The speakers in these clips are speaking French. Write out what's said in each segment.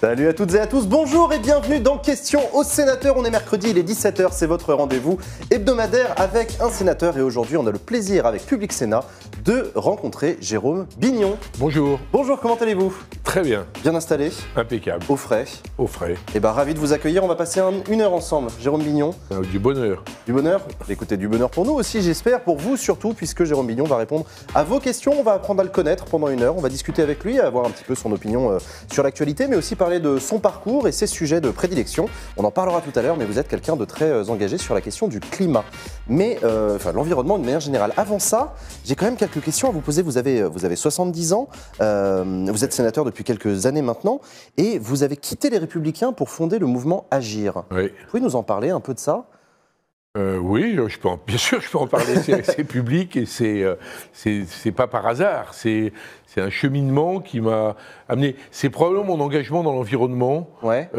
Salut à toutes et à tous, bonjour et bienvenue dans Question aux sénateurs. On est mercredi, il est 17h, c'est votre rendez-vous hebdomadaire avec un sénateur. Et aujourd'hui, on a le plaisir avec Public Sénat de rencontrer Jérôme Bignon. Bonjour. Bonjour, comment allez-vous? Très bien. Bien installé? Impeccable. Au frais? Au frais. Et bien, ravi de vous accueillir, on va passer une heure ensemble. Jérôme Bignon. Du bonheur. Du bonheur? Écoutez, du bonheur pour nous aussi, j'espère, pour vous surtout, puisque Jérôme Bignon va répondre à vos questions. On va apprendre à le connaître pendant une heure, on va discuter avec lui, avoir un petit peu son opinion sur l'actualité, mais aussi par de son parcours et ses sujets de prédilection. On en parlera tout à l'heure, mais vous êtes quelqu'un de très engagé sur la question du climat. Mais, enfin, l'environnement de manière générale. Avant ça, j'ai quand même quelques questions à vous poser. Vous avez 70 ans, vous êtes sénateur depuis quelques années maintenant, et vous avez quitté Les Républicains pour fonder le mouvement Agir. Oui. Vous pouvez nous en parler un peu de ça ? Oui, bien sûr, je peux en parler. C'est public et c'est pas par hasard. C'est un cheminement qui m'a amené. C'est probablement mon engagement dans l'environnement, ouais,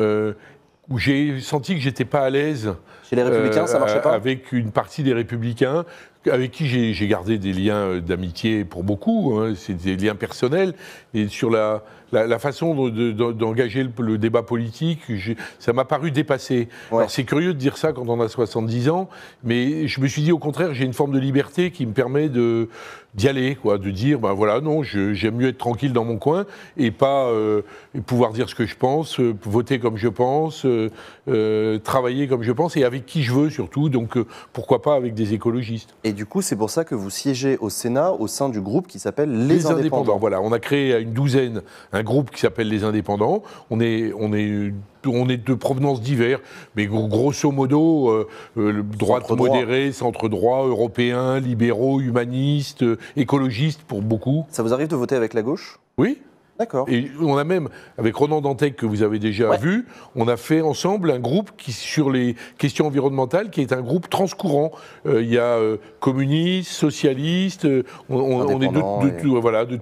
où j'ai senti que j'étais pas à l'aise. Chez Les Républicains, ça marchait pas. Avec une partie des Républicains, avec qui j'ai gardé des liens d'amitié pour beaucoup. Hein, c'est des liens personnels. Et sur la façon d'engager le débat politique, ça m'a paru dépassé. Ouais. C'est curieux de dire ça quand on a 70 ans, mais je me suis dit au contraire, j'ai une forme de liberté qui me permet d'y aller, quoi, de dire, ben voilà, non, j'aime mieux être tranquille dans mon coin et pas pouvoir dire ce que je pense, voter comme je pense, travailler comme je pense et avec qui je veux surtout, donc pourquoi pas avec des écologistes. Et du coup, c'est pour ça que vous siégez au Sénat au sein du groupe qui s'appelle Les Indépendants. Voilà, on a créé à une douzaine un groupe qui s'appelle Les Indépendants. On est de provenances diverses, mais grosso modo, droite modérée, centre-droit, européens, libéraux, humanistes, écologistes pour beaucoup. Ça vous arrive de voter avec la gauche? Oui. D'accord. Et on a même, avec Ronan Dantec, que vous avez déjà, ouais, vu, on a fait ensemble un groupe qui, sur les questions environnementales, qui est un groupe transcourant. Il y a communistes, socialistes, on est de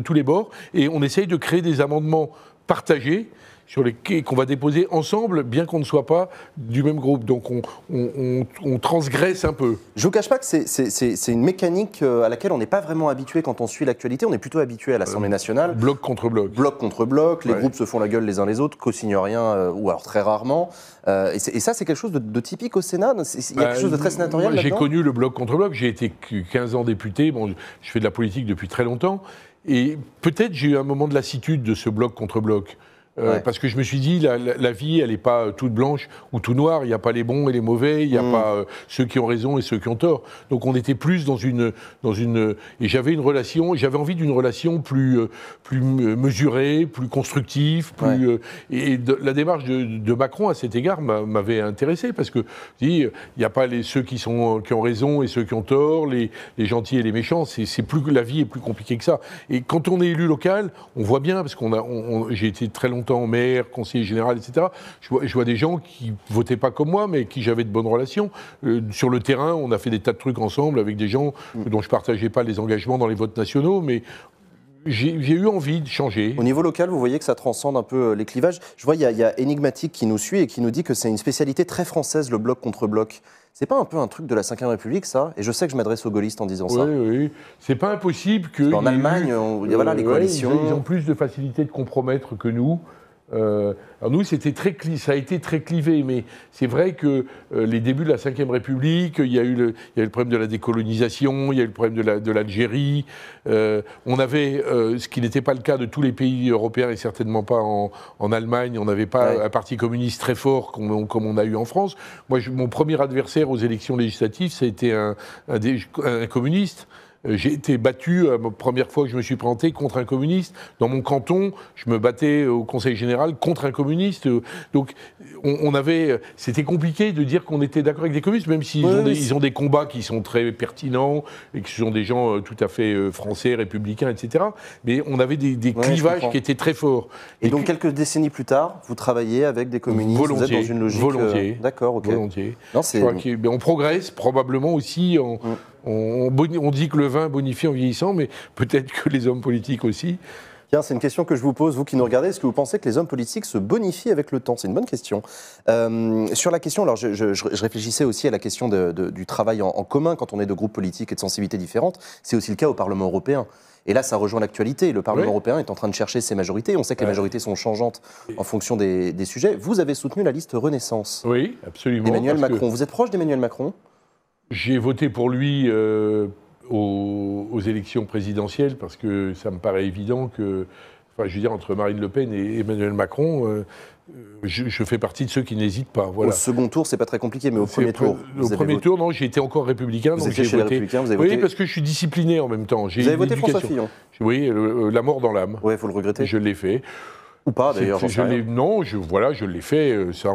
tous les bords, et on essaye de créer des amendements partagés sur les qu'on va déposer ensemble, bien qu'on ne soit pas du même groupe. Donc on transgresse un peu. Je ne vous cache pas que c'est une mécanique à laquelle on n'est pas vraiment habitué quand on suit l'actualité. On est plutôt habitué à l'Assemblée nationale. Bloc contre bloc. Bloc contre bloc, les, ouais, groupes se font la gueule les uns les autres, co-signent rien, ou alors très rarement. Et ça, c'est quelque chose de typique au Sénat. Il y a quelque chose de très sénatorial. J'ai connu le bloc contre bloc. J'ai été 15 ans député. Bon, je fais de la politique depuis très longtemps. Et peut-être j'ai eu un moment de lassitude de ce bloc contre bloc. Ouais. Parce que je me suis dit, la vie, elle n'est pas toute blanche ou tout noire. Il n'y a pas les bons et les mauvais. Il n'y a pas ceux qui ont raison et ceux qui ont tort. Donc on était plus dans une et j'avais une relation. J'avais envie d'une relation plus mesurée, plus constructive. Plus, ouais. La démarche de Macron à cet égard m'avait intéressé parce que il n'y a pas ceux qui ont raison et ceux qui ont tort, les gentils et les méchants. C'est plus la vie est plus compliquée que ça. Et quand on est élu local, on voit bien parce j'ai été très longtemps maire, conseiller général, etc. Je vois des gens qui votaient pas comme moi, mais qui j'avais de bonnes relations. Sur le terrain, on a fait des tas de trucs ensemble avec des gens dont je partageais pas les engagements dans les votes nationaux, mais j'ai eu envie de changer. Au niveau local, vous voyez que ça transcende un peu les clivages. Je vois, il y a Énigmatique qui nous suit et qui nous dit que c'est une spécialité très française, le bloc contre bloc. C'est pas un peu un truc de la 5e République, ça? Et je sais que je m'adresse aux gaullistes en disant ça. Oui. C'est pas impossible que... En Allemagne, voilà, les coalitions... Ils ont plus de facilité de compromettre que nous. Alors nous, ça a été très clivé, mais c'est vrai que les débuts de la 5e République, il y a eu le problème de la décolonisation, il y a eu le problème de l'Algérie. On avait, ce qui n'était pas le cas de tous les pays européens et certainement pas en Allemagne, on n'avait pas, ouais, un parti communiste très fort comme on a eu en France. Moi, mon premier adversaire aux élections législatives, ça a été un communiste. J'ai été battu, la première fois que je me suis présenté, contre un communiste. Dans mon canton, je me battais au Conseil général contre un communiste. Donc, c'était compliqué de dire qu'on était d'accord avec des communistes, même s'ils ont des combats qui sont très pertinents et qui sont des gens tout à fait français, républicains, etc. Mais on avait des clivages qui étaient très forts. Et donc, quelques décennies plus tard, vous travaillez avec des communistes, volontiers, vous êtes dans une logique... Volontiers. D'accord, ok. Volontiers. Non, on progresse probablement aussi en... On dit que le vin bonifie en vieillissant, mais peut-être que les hommes politiques aussi. Tiens, c'est une question que je vous pose, vous qui nous regardez. Est-ce que vous pensez que les hommes politiques se bonifient avec le temps? C'est une bonne question. Sur la question, alors je réfléchissais aussi à la question du travail en commun quand on est de groupes politiques et de sensibilités différentes. C'est aussi le cas au Parlement européen. Et là, ça rejoint l'actualité. Le Parlement européen est en train de chercher ses majorités. On sait que les majorités sont changeantes en fonction des sujets. Vous avez soutenu la liste Renaissance. Oui, absolument. Emmanuel Macron. Vous êtes proche d'Emmanuel Macron? J'ai voté pour lui aux élections présidentielles parce que ça me paraît évident que... Enfin, je veux dire, entre Marine Le Pen et Emmanuel Macron, je fais partie de ceux qui n'hésitent pas. Voilà. Au second tour, c'est pas très compliqué, mais au premier tour... Au premier tour, non, j'ai été encore républicain. Vous étiez chez les Républicains, vous avez voté... Oui, parce que je suis discipliné en même temps. Vous avez voté François Fillon. Oui, la mort dans l'âme. Oui, vous le regrettez. Je l'ai fait. Ou pas, d'ailleurs, non, je l'ai fait, ça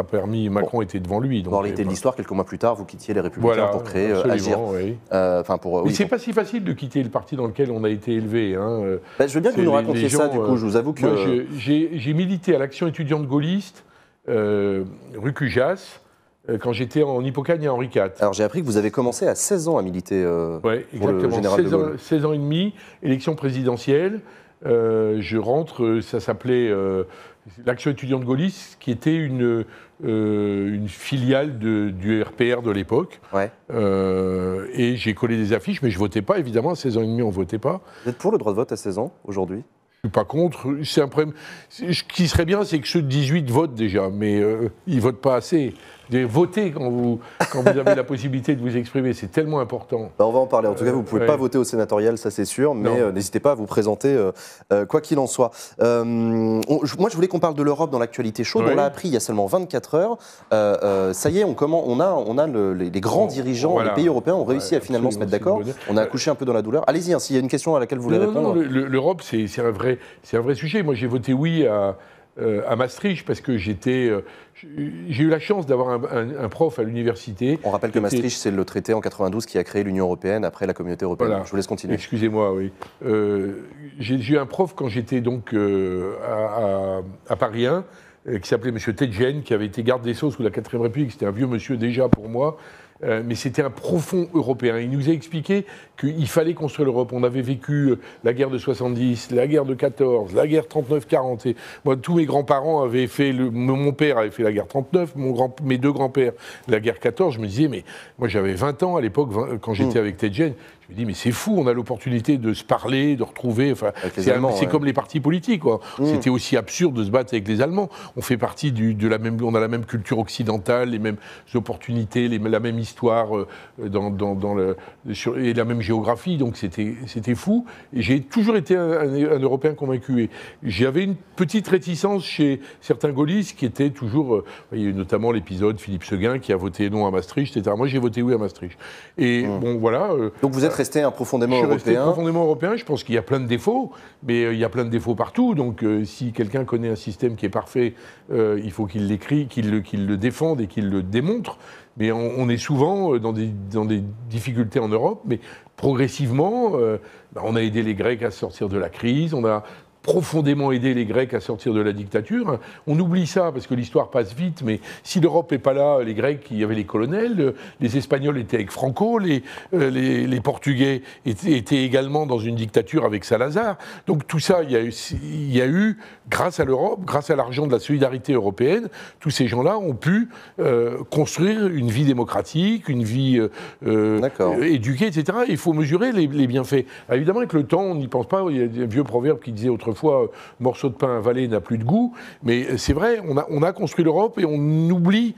a permis, Macron était devant lui. En réalité de l'histoire, quelques mois plus tard, vous quittiez les Républicains pour créer Agir. Oui. Mais c'est pas si facile de quitter le parti dans lequel on a été élevé. Hein. Je veux bien que vous nous racontiez ça, du coup, je vous avoue que... Moi, j'ai milité à l'Action étudiante gaulliste, rue Cujas, quand j'étais en Hippocagne à Henri IV. Alors j'ai appris que vous avez commencé à 16 ans à militer pour le général de Gaulle. 16 ans et demi, élection présidentielle. Je rentre, ça s'appelait l'Action étudiante Gaullis, qui était une filiale du RPR de l'époque. Ouais. Et j'ai collé des affiches, mais je ne votais pas, évidemment, à 16 ans et demi, on ne votait pas. Vous êtes pour le droit de vote à 16 ans, aujourd'hui ? Je ne suis pas contre. C'est un problème. Ce qui serait bien, c'est que ceux de 18 votent déjà, mais ils ne votent pas assez. Votez quand vous avez la possibilité de vous exprimer, c'est tellement important. Ben on va en parler. En tout cas, vous ne pouvez pas voter au sénatorial, ça c'est sûr, mais n'hésitez pas à vous présenter, quoi qu'il en soit. Moi, je voulais qu'on parle de l'Europe dans l'actualité chaude. Oui. On l'a appris il y a seulement 24 heures. Ça y est, les grands dirigeants des pays européens ont réussi à finalement se mettre d'accord. On a accouché un peu dans la douleur. Allez-y, s'il y a une question à laquelle vous voulez répondre. L'Europe, c'est un vrai sujet. Moi, j'ai voté oui à Maastricht, parce que j'ai eu la chance d'avoir un prof à l'université. On rappelle que Maastricht, c'est le traité en 1992 qui a créé l'Union européenne après la Communauté européenne. Voilà. Je vous laisse continuer. Excusez-moi, oui. J'ai eu un prof quand j'étais donc à Paris 1, qui s'appelait M. Tedgen, qui avait été garde des Sceaux sous la 4ème République. C'était un vieux monsieur déjà pour moi, mais c'était un profond européen. Il nous a expliqué qu'il fallait construire l'Europe. On avait vécu la guerre de 70, la guerre de 14, la guerre 39-40. Moi, tous mes grands-parents avaient fait... Mon père avait fait la guerre 39, mes deux grands-pères la guerre 14. Je me disais, mais moi j'avais 20 ans à l'époque, quand j'étais avec Tedgen. Je me dis, mais c'est fou, on a l'opportunité de se parler, de retrouver. Enfin, c'est comme les partis politiques, quoi. C'était aussi absurde de se battre avec les Allemands. On fait partie on a la même culture occidentale, les mêmes opportunités, la même histoire et la même géographie. Donc c'était fou. J'ai toujours été un Européen convaincu. J'avais une petite réticence chez certains gaullistes qui étaient toujours. Il y a eu notamment l'épisode Philippe Seguin qui a voté non à Maastricht, etc. Moi, j'ai voté oui à Maastricht. Et bon, voilà. Donc vous êtes resté profondément européen. Je suis resté profondément européen. Je pense qu'il y a plein de défauts, mais il y a plein de défauts partout. Donc si quelqu'un connaît un système qui est parfait, il faut qu'il l'écrit, qu'il le défende et qu'il le démontre. Mais on est souvent dans des difficultés en Europe. Mais progressivement, on a aidé les Grecs à sortir de la crise. On a profondément aidé les Grecs à sortir de la dictature. On oublie ça parce que l'histoire passe vite, mais si l'Europe n'est pas là, les Grecs, il y avait les colonels, les Espagnols étaient avec Franco, les Portugais étaient également dans une dictature avec Salazar. Donc tout ça, il y a eu grâce à l'Europe, grâce à l'argent de la solidarité européenne, tous ces gens-là ont pu construire une vie démocratique, une vie éduquée, etc. Et il faut mesurer les bienfaits. Alors, évidemment, avec le temps, on n'y pense pas. Il y a un vieux proverbe qui disait autrefois, morceau de pain avalé n'a plus de goût, mais c'est vrai, on a construit l'Europe et on oublie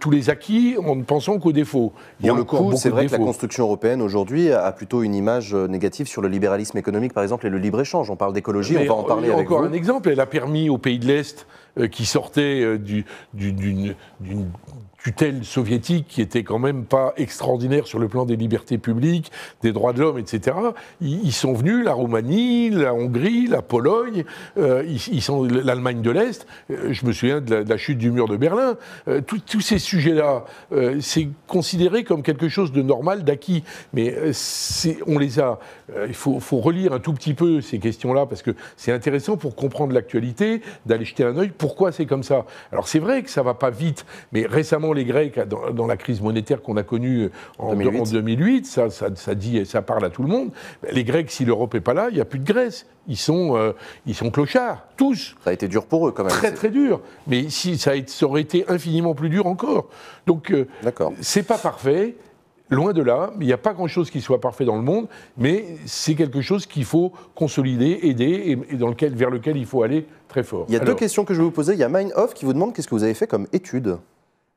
tous les acquis en ne pensant qu'aux défauts. Pour le coup, c'est vrai que la construction européenne aujourd'hui a plutôt une image négative sur le libéralisme économique, par exemple, et le libre-échange. On parle d'écologie, on va en parler avec vous. Encore un exemple, elle a permis aux pays de l'Est qui sortaient d'une tutelle soviétique qui était quand même pas extraordinaire sur le plan des libertés publiques, des droits de l'homme, etc. Ils sont venus, la Roumanie, la Hongrie, la Pologne, l'Allemagne de l'Est. Je me souviens de la chute du mur de Berlin. Tous ces sujets-là, c'est considéré comme quelque chose de normal, d'acquis. Mais on les a. Il faut relire un tout petit peu ces questions-là parce que c'est intéressant pour comprendre l'actualité, d'aller jeter un œil. Pourquoi c'est comme ça? Alors c'est vrai que ça va pas vite, mais récemment les Grecs, dans la crise monétaire qu'on a connue en 2008, ça parle à tout le monde. Les Grecs, si l'Europe n'est pas là, il n'y a plus de Grèce. Ils sont clochards, tous. Ça a été dur pour eux, quand même. Très, très dur. Mais ça aurait été infiniment plus dur encore. Donc, c'est pas parfait. Loin de là, il n'y a pas grand-chose qui soit parfait dans le monde, mais c'est quelque chose qu'il faut consolider, aider, et dans lequel, vers lequel il faut aller très fort. Il y a deux questions que je vais vous poser. Il y a Mindhoff qui vous demande qu'est-ce que vous avez fait comme étude.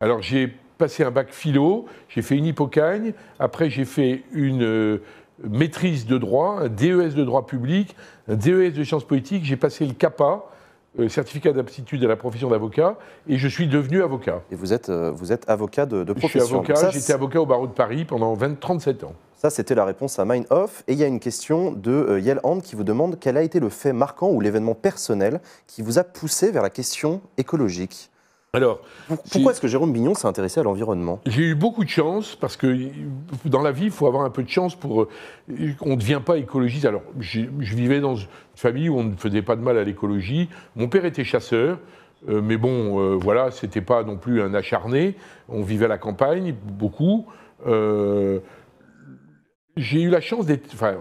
Alors, j'ai passé un bac philo, j'ai fait une hypocagne, après j'ai fait une maîtrise de droit, un DES de droit public, un DES de sciences politiques, j'ai passé le CAPA, certificat d'aptitude à la profession d'avocat, et je suis devenu avocat. Et vous êtes avocat de profession. Je suis avocat, j'étais avocat au barreau de Paris pendant 37 ans. Ça, c'était la réponse à Mindhoff. Et il y a une question de Yael Hand qui vous demande quel a été le fait marquant ou l'événement personnel qui vous a poussé vers la question écologique. Alors, pourquoi est-ce que Jérôme Bignon s'est intéressé à l'environnement? J'ai eu beaucoup de chance, parce que dans la vie, il faut avoir un peu de chance pour... On ne devient pas écologiste. Alors, je vivais dans une famille où on ne faisait pas de mal à l'écologie. Mon père était chasseur, mais bon, voilà, c'était pas non plus un acharné. On vivait à la campagne, beaucoup. J'ai eu la chance d'être... Enfin,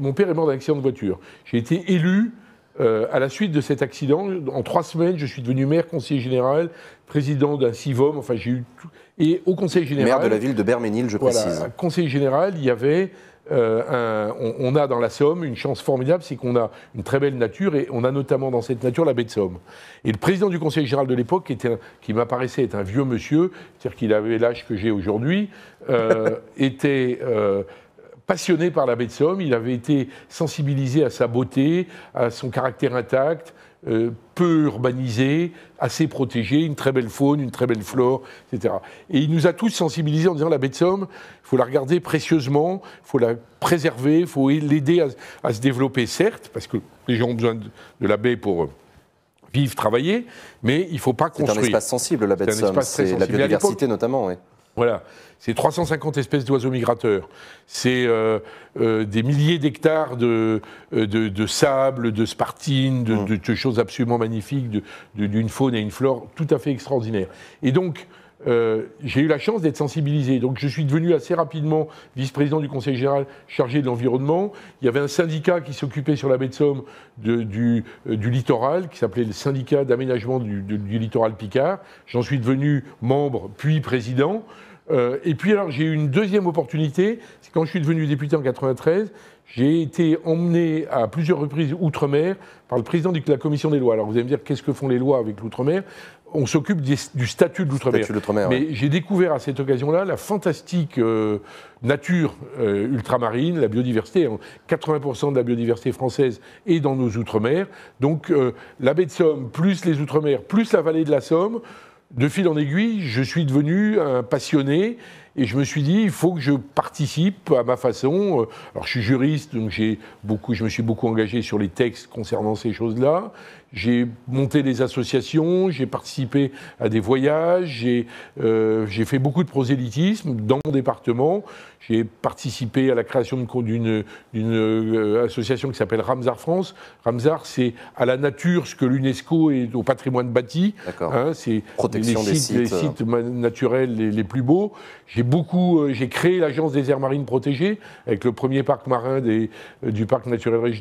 mon père est mort d'un accident de voiture. J'ai été élu... à la suite de cet accident, en 3 semaines, je suis devenu maire, conseiller général, président d'un CIVOM, enfin j'ai eu tout... Et au conseil général... Maire de la ville de Berménil, je précise. Voilà, conseil général, il y avait... on a dans la Somme une chance formidable, c'est qu'on a une très belle nature, et on a notamment dans cette nature la baie de Somme. Et le président du conseil général de l'époque, qui m'apparaissait être un vieux monsieur, c'est-à-dire qu'il avait l'âge que j'ai aujourd'hui, était... passionné par la baie de Somme, il avait été sensibilisé à sa beauté, à son caractère intact, peu urbanisé, assez protégé, une très belle faune, une très belle flore, etc. Et il nous a tous sensibilisés en disant la baie de Somme, il faut la regarder précieusement, il faut la préserver, il faut l'aider à se développer, certes, parce que les gens ont besoin de la baie pour... vivre, travailler, mais il ne faut pas construire. C'est un espace sensible, la baie de Somme, c'est la biodiversité notamment, oui. Voilà, c'est 350 espèces d'oiseaux migrateurs, c'est des milliers d'hectares de sable, de spartine, de choses absolument magnifiques, d'une faune et une flore tout à fait extraordinaires. Et donc, j'ai eu la chance d'être sensibilisé. Donc, je suis devenu assez rapidement vice-président du Conseil général chargé de l'environnement. Il y avait un syndicat qui s'occupait sur la baie de Somme du littoral, qui s'appelait le syndicat d'aménagement du littoral Picard. J'en suis devenu membre, puis président. Et puis, alors, j'ai eu une deuxième opportunité. C'est quand je suis devenu député en 1993, j'ai été emmené à plusieurs reprises outre-mer par le président de la commission des lois. Alors, vous allez me dire, qu'est-ce que font les lois avec l'outre-mer? On s'occupe du statut de l'outre-mer. Mais ouais. J'ai découvert à cette occasion-là la fantastique nature ultramarine, la biodiversité. 80% de la biodiversité française est dans nos outre-mer. Donc, la baie de Somme, plus les outre-mer, plus la vallée de la Somme. De fil en aiguille, je suis devenu un passionné et je me suis dit, il faut que je participe à ma façon. Alors, je suis juriste, donc je me suis beaucoup engagé sur les textes concernant ces choses-là. J'ai monté des associations, j'ai participé à des voyages, j'ai fait beaucoup de prosélytisme dans mon département. J'ai participé à la création d'une association qui s'appelle Ramsar France. Ramsar, c'est à la nature ce que l'UNESCO est au patrimoine bâti. Hein, c'est protection des sites naturels les plus beaux. J'ai créé l'agence des aires marines protégées avec le premier parc marin du parc naturel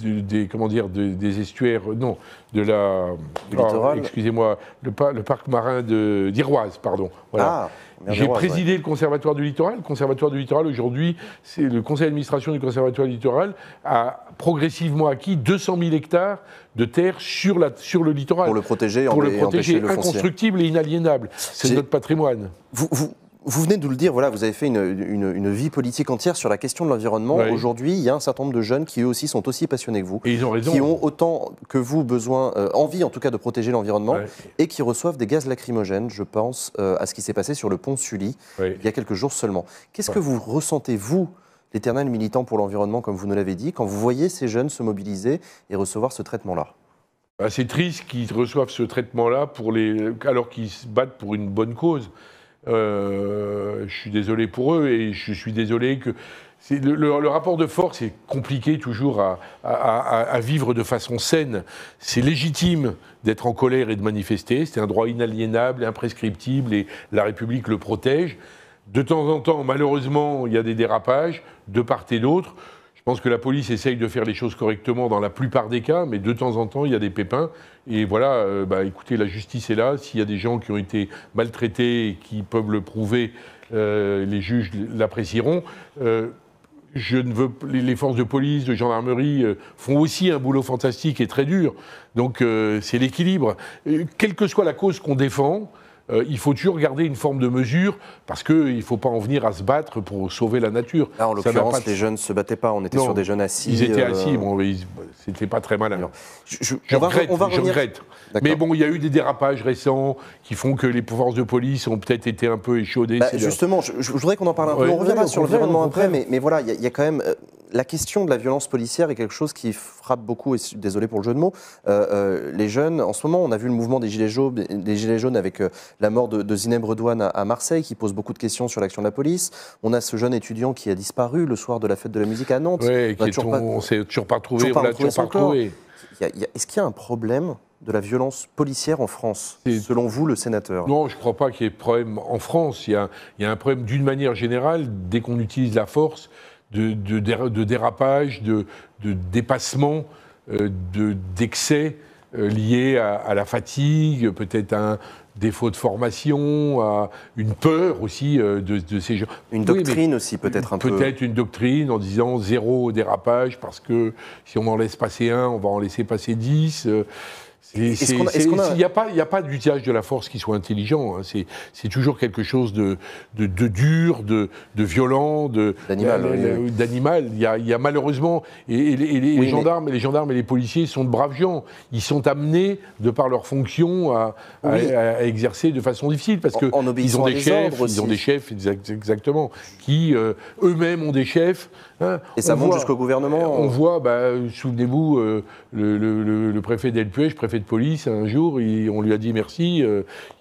des estuaires. Non, du littoral. Excusez-moi, le parc marin d'Iroise, pardon. Voilà. Ah, j'ai présidé le Conservatoire du littoral. Le Conservatoire du littoral, aujourd'hui, c'est le conseil d'administration du Conservatoire du littoral a progressivement acquis 200 000 hectares de terre sur le littoral. Pour le protéger, empêcher le foncier. Inconstructible et inaliénable. C'est notre patrimoine. Vous venez de nous le dire, voilà, vous avez fait une vie politique entière sur la question de l'environnement. Oui. Aujourd'hui, il y a un certain nombre de jeunes qui, eux aussi, sont aussi passionnés que vous. Et ils ont raison. Qui ont autant que vous besoin, envie en tout cas de protéger l'environnement, oui. Et qui reçoivent des gaz lacrymogènes, je pense, à ce qui s'est passé sur le pont Sully, oui. Il y a quelques jours seulement. Qu'est-ce que vous ressentez, vous, l'éternel militant pour l'environnement, comme vous nous l'avez dit, quand vous voyez ces jeunes se mobiliser et recevoir ce traitement-là? C'est triste qu'ils reçoivent ce traitement-là alors qu'ils se battent pour une bonne cause. Je suis désolé pour eux et je suis désolé que... Le rapport de force est compliqué toujours à vivre de façon saine. C'est légitime d'être en colère et de manifester, c'est un droit inaliénable, imprescriptible et la République le protège. De temps en temps, malheureusement, il y a des dérapages de part et d'autre. Je pense que la police essaye de faire les choses correctement dans la plupart des cas, mais de temps en temps, il y a des pépins. Et voilà, écoutez, la justice est là. S'il y a des gens qui ont été maltraités et qui peuvent le prouver, les juges l'apprécieront. Les forces de police, de gendarmerie font aussi un boulot fantastique et très dur. Donc c'est l'équilibre. Quelle que soit la cause qu'on défend, il faut toujours garder une forme de mesure parce qu'il ne faut pas en venir à se battre pour sauver la nature. Là, en l'occurrence, les jeunes ne se battaient pas. On était sur des jeunes assis. Ils étaient assis. Bon, c'était pas très malin. Je regrette. Mais bon, il y a eu des dérapages récents qui font que les forces de police ont peut-être été un peu échaudées. Bah, justement, je voudrais qu'on en parle un peu. On reviendra sur l'environnement après, mais voilà, il y a quand même... La question de la violence policière est quelque chose qui frappe beaucoup, et désolé pour le jeu de mots, les jeunes. En ce moment, on a vu le mouvement des Gilets jaunes avec la mort de Zineb Redouane à Marseille, qui pose beaucoup de questions sur l'action de la police. On a ce jeune étudiant qui a disparu le soir de la fête de la musique à Nantes. Oui, on ne s'est toujours pas retrouvé. Est-ce qu'il y a un problème de la violence policière en France, selon vous, le sénateur? Non, je ne crois pas qu'il y ait problème en France. Il y a un problème d'une manière générale, dès qu'on utilise la force, de dérapage, de dépassement, d'excès liés à la fatigue, peut-être à un défaut de formation, à une peur aussi de ces gens. Une doctrine aussi peut-être un peu. Peut-être une doctrine en disant zéro dérapage parce que si on en laisse passer un, on va en laisser passer 10. Il n'y a pas d'usage de la force qui soit intelligent. Hein. C'est toujours quelque chose de dur, de violent, d'animal. Il y a malheureusement... les gendarmes et les policiers sont de braves gens. Ils sont amenés, de par leur fonction, à exercer de façon difficile. Parce qu'ils ont des chefs, exactement, qui eux-mêmes ont des chefs. Hein. Et ça monte jusqu'au gouvernement. On voit, souvenez-vous, le préfet d'Elpuech, préfet de police, un jour, on lui a dit merci,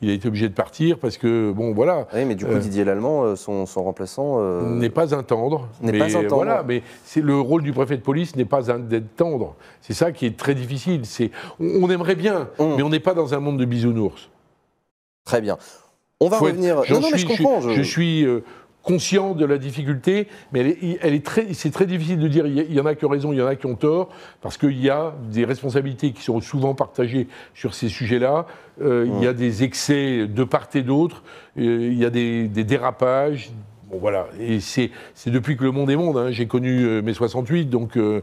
il a été obligé de partir parce que, bon, voilà. Oui, mais du coup, Didier Lallemand, son remplaçant... n'est pas un tendre. Voilà, mais le rôle du préfet de police n'est pas d'être tendre. C'est ça qui est très difficile. On aimerait bien, mais on n'est pas dans un monde de bisounours. Très bien. On va revenir... Je suis conscient de la difficulté, mais c'est très difficile de dire il y en a qui ont raison, il y en a qui ont tort, parce qu'il y a des responsabilités qui sont souvent partagées sur ces sujets-là, il y a des excès de part et d'autre, il y a des dérapages, bon voilà, et c'est depuis que le monde est monde, hein. J'ai connu mai 68, donc les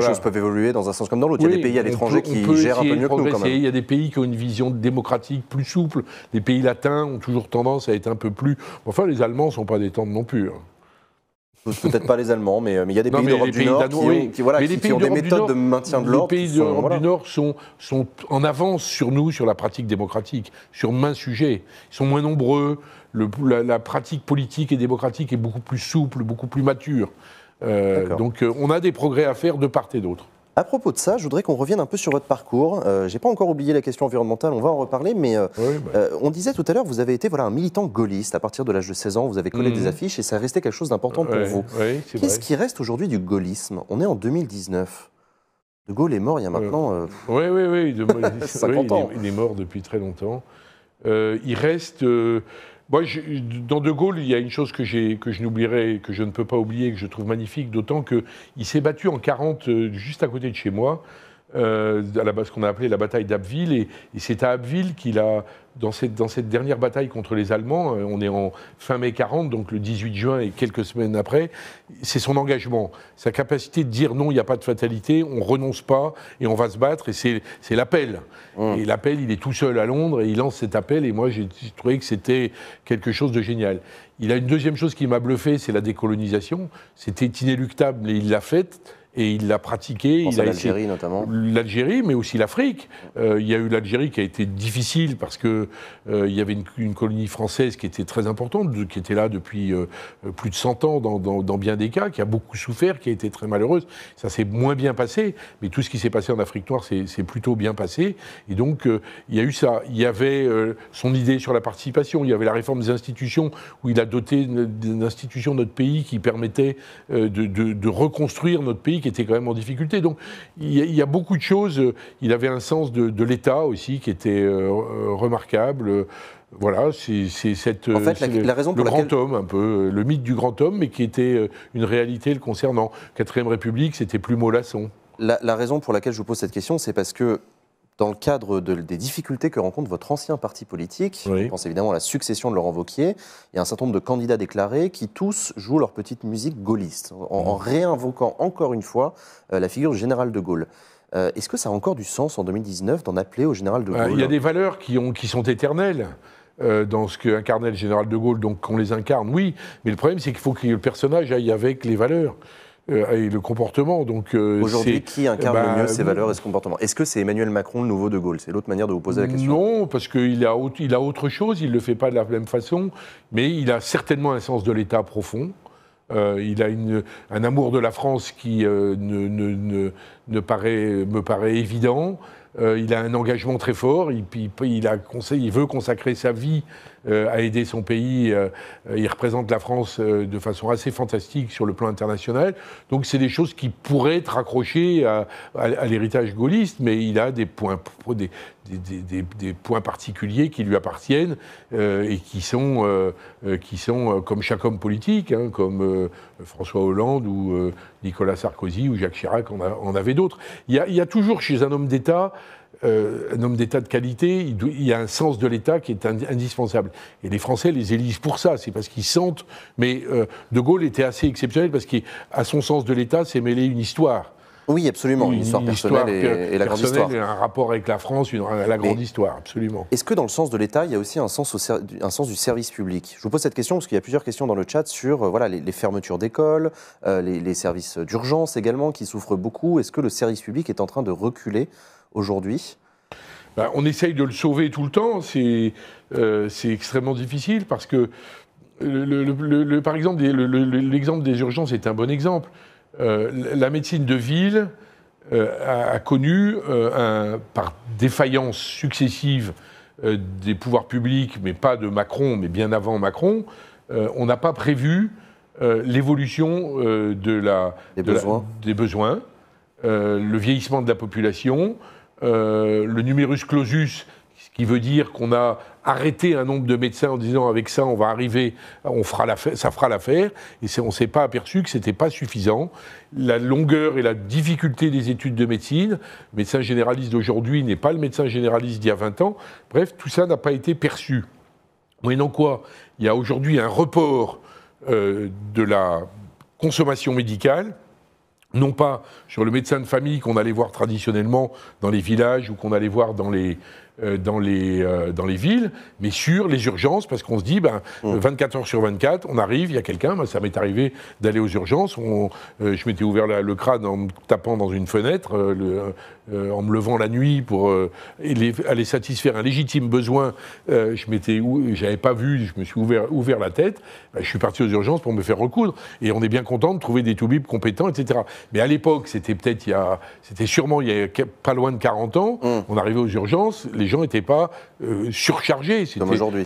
choses peuvent évoluer dans un sens comme dans l'autre, il y a des pays à l'étranger qui gèrent un peu mieux que nous quand même. Il y a des pays qui ont une vision démocratique plus souple, les pays latins ont toujours tendance à être un peu plus... Enfin, les Allemands ne sont pas des tendres non plus. Hein. Peut-être pas les Allemands, mais il y a des pays d'Europe du Nord qui ont des méthodes de maintien de l'ordre. Les pays d'Europe du Nord sont en avance sur nous, sur la pratique démocratique, sur maints sujets. Ils sont moins nombreux, la pratique politique et démocratique est beaucoup plus souple, beaucoup plus mature. Donc on a des progrès à faire de part et d'autre. À propos de ça, je voudrais qu'on revienne un peu sur votre parcours. J'ai pas encore oublié la question environnementale, on va en reparler, mais on disait tout à l'heure, vous avez été un militant gaulliste. À partir de l'âge de 16 ans, vous avez collé des affiches et ça restait quelque chose d'important pour vous. Ouais, qu'est-ce qui reste aujourd'hui du gaullisme? On est en 2019. De Gaulle est mort il y a maintenant... Oui, 50 ans. Il est mort depuis très longtemps. Il reste... Moi, dans De Gaulle, il y a une chose que je n'oublierai, que je ne peux pas oublier, que je trouve magnifique, d'autant qu'il s'est battu en 40, juste à côté de chez moi, à ce qu'on a appelé la bataille d'Abbeville, et c'est à Abbeville qu'il a, dans cette dernière bataille contre les Allemands, on est en fin mai 40, donc le 18 juin et quelques semaines après, c'est son engagement, sa capacité de dire non, il n'y a pas de fatalité, on ne renonce pas et on va se battre, et c'est l'appel. Et l'appel, il est tout seul à Londres et il lance cet appel, et moi j'ai trouvé que c'était quelque chose de génial. Il a une deuxième chose qui m'a bluffé, c'est la décolonisation, c'était inéluctable et il l'a faite. Et il l'a pratiqué. Il a l'Algérie notamment. L'Algérie, mais aussi l'Afrique. Il y a eu l'Algérie qui a été difficile parce que il y avait une colonie française qui était très importante, qui était là depuis plus de 100 ans dans bien des cas, qui a beaucoup souffert, qui a été très malheureuse. Ça s'est moins bien passé, mais tout ce qui s'est passé en Afrique noire s'est plutôt bien passé. Et donc il y a eu ça. Il y avait son idée sur la participation. Il y avait la réforme des institutions où il a doté d'institutions notre pays qui permettait de reconstruire notre pays, qui était quand même en difficulté. Donc, il y a beaucoup de choses. Il avait un sens de l'État aussi qui était remarquable. Voilà, c'est cette... En fait, la raison pour laquelle... Le grand homme, un peu. Le mythe du grand homme, mais qui était une réalité le concernant. 4e République, c'était plus mollasson. La raison pour laquelle je vous pose cette question, c'est parce que dans le cadre des difficultés que rencontre votre ancien parti politique, oui. On pense évidemment à la succession de Laurent Wauquiez, il y a un certain nombre de candidats déclarés qui tous jouent leur petite musique gaulliste, en réinvoquant encore une fois la figure du général de Gaulle. Est-ce que ça a encore du sens en 2019 d'en appeler au général de Gaulle ? Il y a des valeurs qui sont éternelles. Dans ce qu'incarnait le général de Gaulle, donc qu'on les incarne, oui, mais le problème c'est qu'il faut que le personnage aille avec les valeurs et le comportement. Donc, aujourd'hui, qui incarne le mieux ces valeurs et ce comportement ? Est-ce que c'est Emmanuel Macron le nouveau de Gaulle ? C'est l'autre manière de vous poser la question. Non, parce qu'il a autre chose, il ne le fait pas de la même façon, mais il a certainement un sens de l'État profond. Il a un amour de la France qui me paraît évident. Il a un engagement très fort, il veut consacrer sa vie à aider son pays, il représente la France de façon assez fantastique sur le plan international, donc c'est des choses qui pourraient être accrochées à l'héritage gaulliste, mais il a des points, des points particuliers qui lui appartiennent et qui sont comme chaque homme politique, hein, comme François Hollande ou Nicolas Sarkozy ou Jacques Chirac en avait d'autres. Il y a toujours chez un homme d'État de qualité, il y a un sens de l'État qui est indispensable. Et les Français les élisent pour ça, c'est parce qu'ils sentent... Mais De Gaulle était assez exceptionnel parce qu'à son sens de l'État s'est mêlée une histoire. Oui, absolument, une histoire personnelle et la grande histoire. Un rapport avec la France, la grande histoire, absolument. Est-ce que dans le sens de l'État, il y a aussi un sens du service public ? Je vous pose cette question parce qu'il y a plusieurs questions dans le chat sur les fermetures d'écoles, les services d'urgence également qui souffrent beaucoup. Est-ce que le service public est en train de reculer aujourd'hui ? On essaye de le sauver tout le temps, c'est extrêmement difficile parce que, par exemple, l'exemple des urgences est un bon exemple. La médecine de ville a connu, par défaillance successive des pouvoirs publics, mais pas de Macron, mais bien avant Macron, on n'a pas prévu l'évolution des besoins, le vieillissement de la population, le numerus clausus, ce qui veut dire qu'on a arrêté un nombre de médecins en disant avec ça on va arriver, ça fera l'affaire, et on ne s'est pas aperçu que ce n'était pas suffisant. La longueur et la difficulté des études de médecine, le médecin généraliste d'aujourd'hui n'est pas le médecin généraliste d'il y a 20 ans, bref, tout ça n'a pas été perçu. Moyennant quoi, il y a aujourd'hui un report de la consommation médicale, non pas sur le médecin de famille qu'on allait voir traditionnellement dans les villages ou qu'on allait voir dans les villes, mais sur les urgences, parce qu'on se dit, 24 heures sur 24, on arrive, il y a quelqu'un, ça m'est arrivé d'aller aux urgences, je m'étais ouvert le crâne en me tapant dans une fenêtre, en me levant la nuit pour aller satisfaire un légitime besoin, j'avais pas vu, je me suis ouvert la tête, je suis parti aux urgences pour me faire recoudre, et on est bien content de trouver des toubibs compétents, etc. Mais à l'époque, c'était sûrement il y a pas loin de 40 ans, on arrivait aux urgences, les gens n'étaient pas surchargés. Comme aujourd'hui.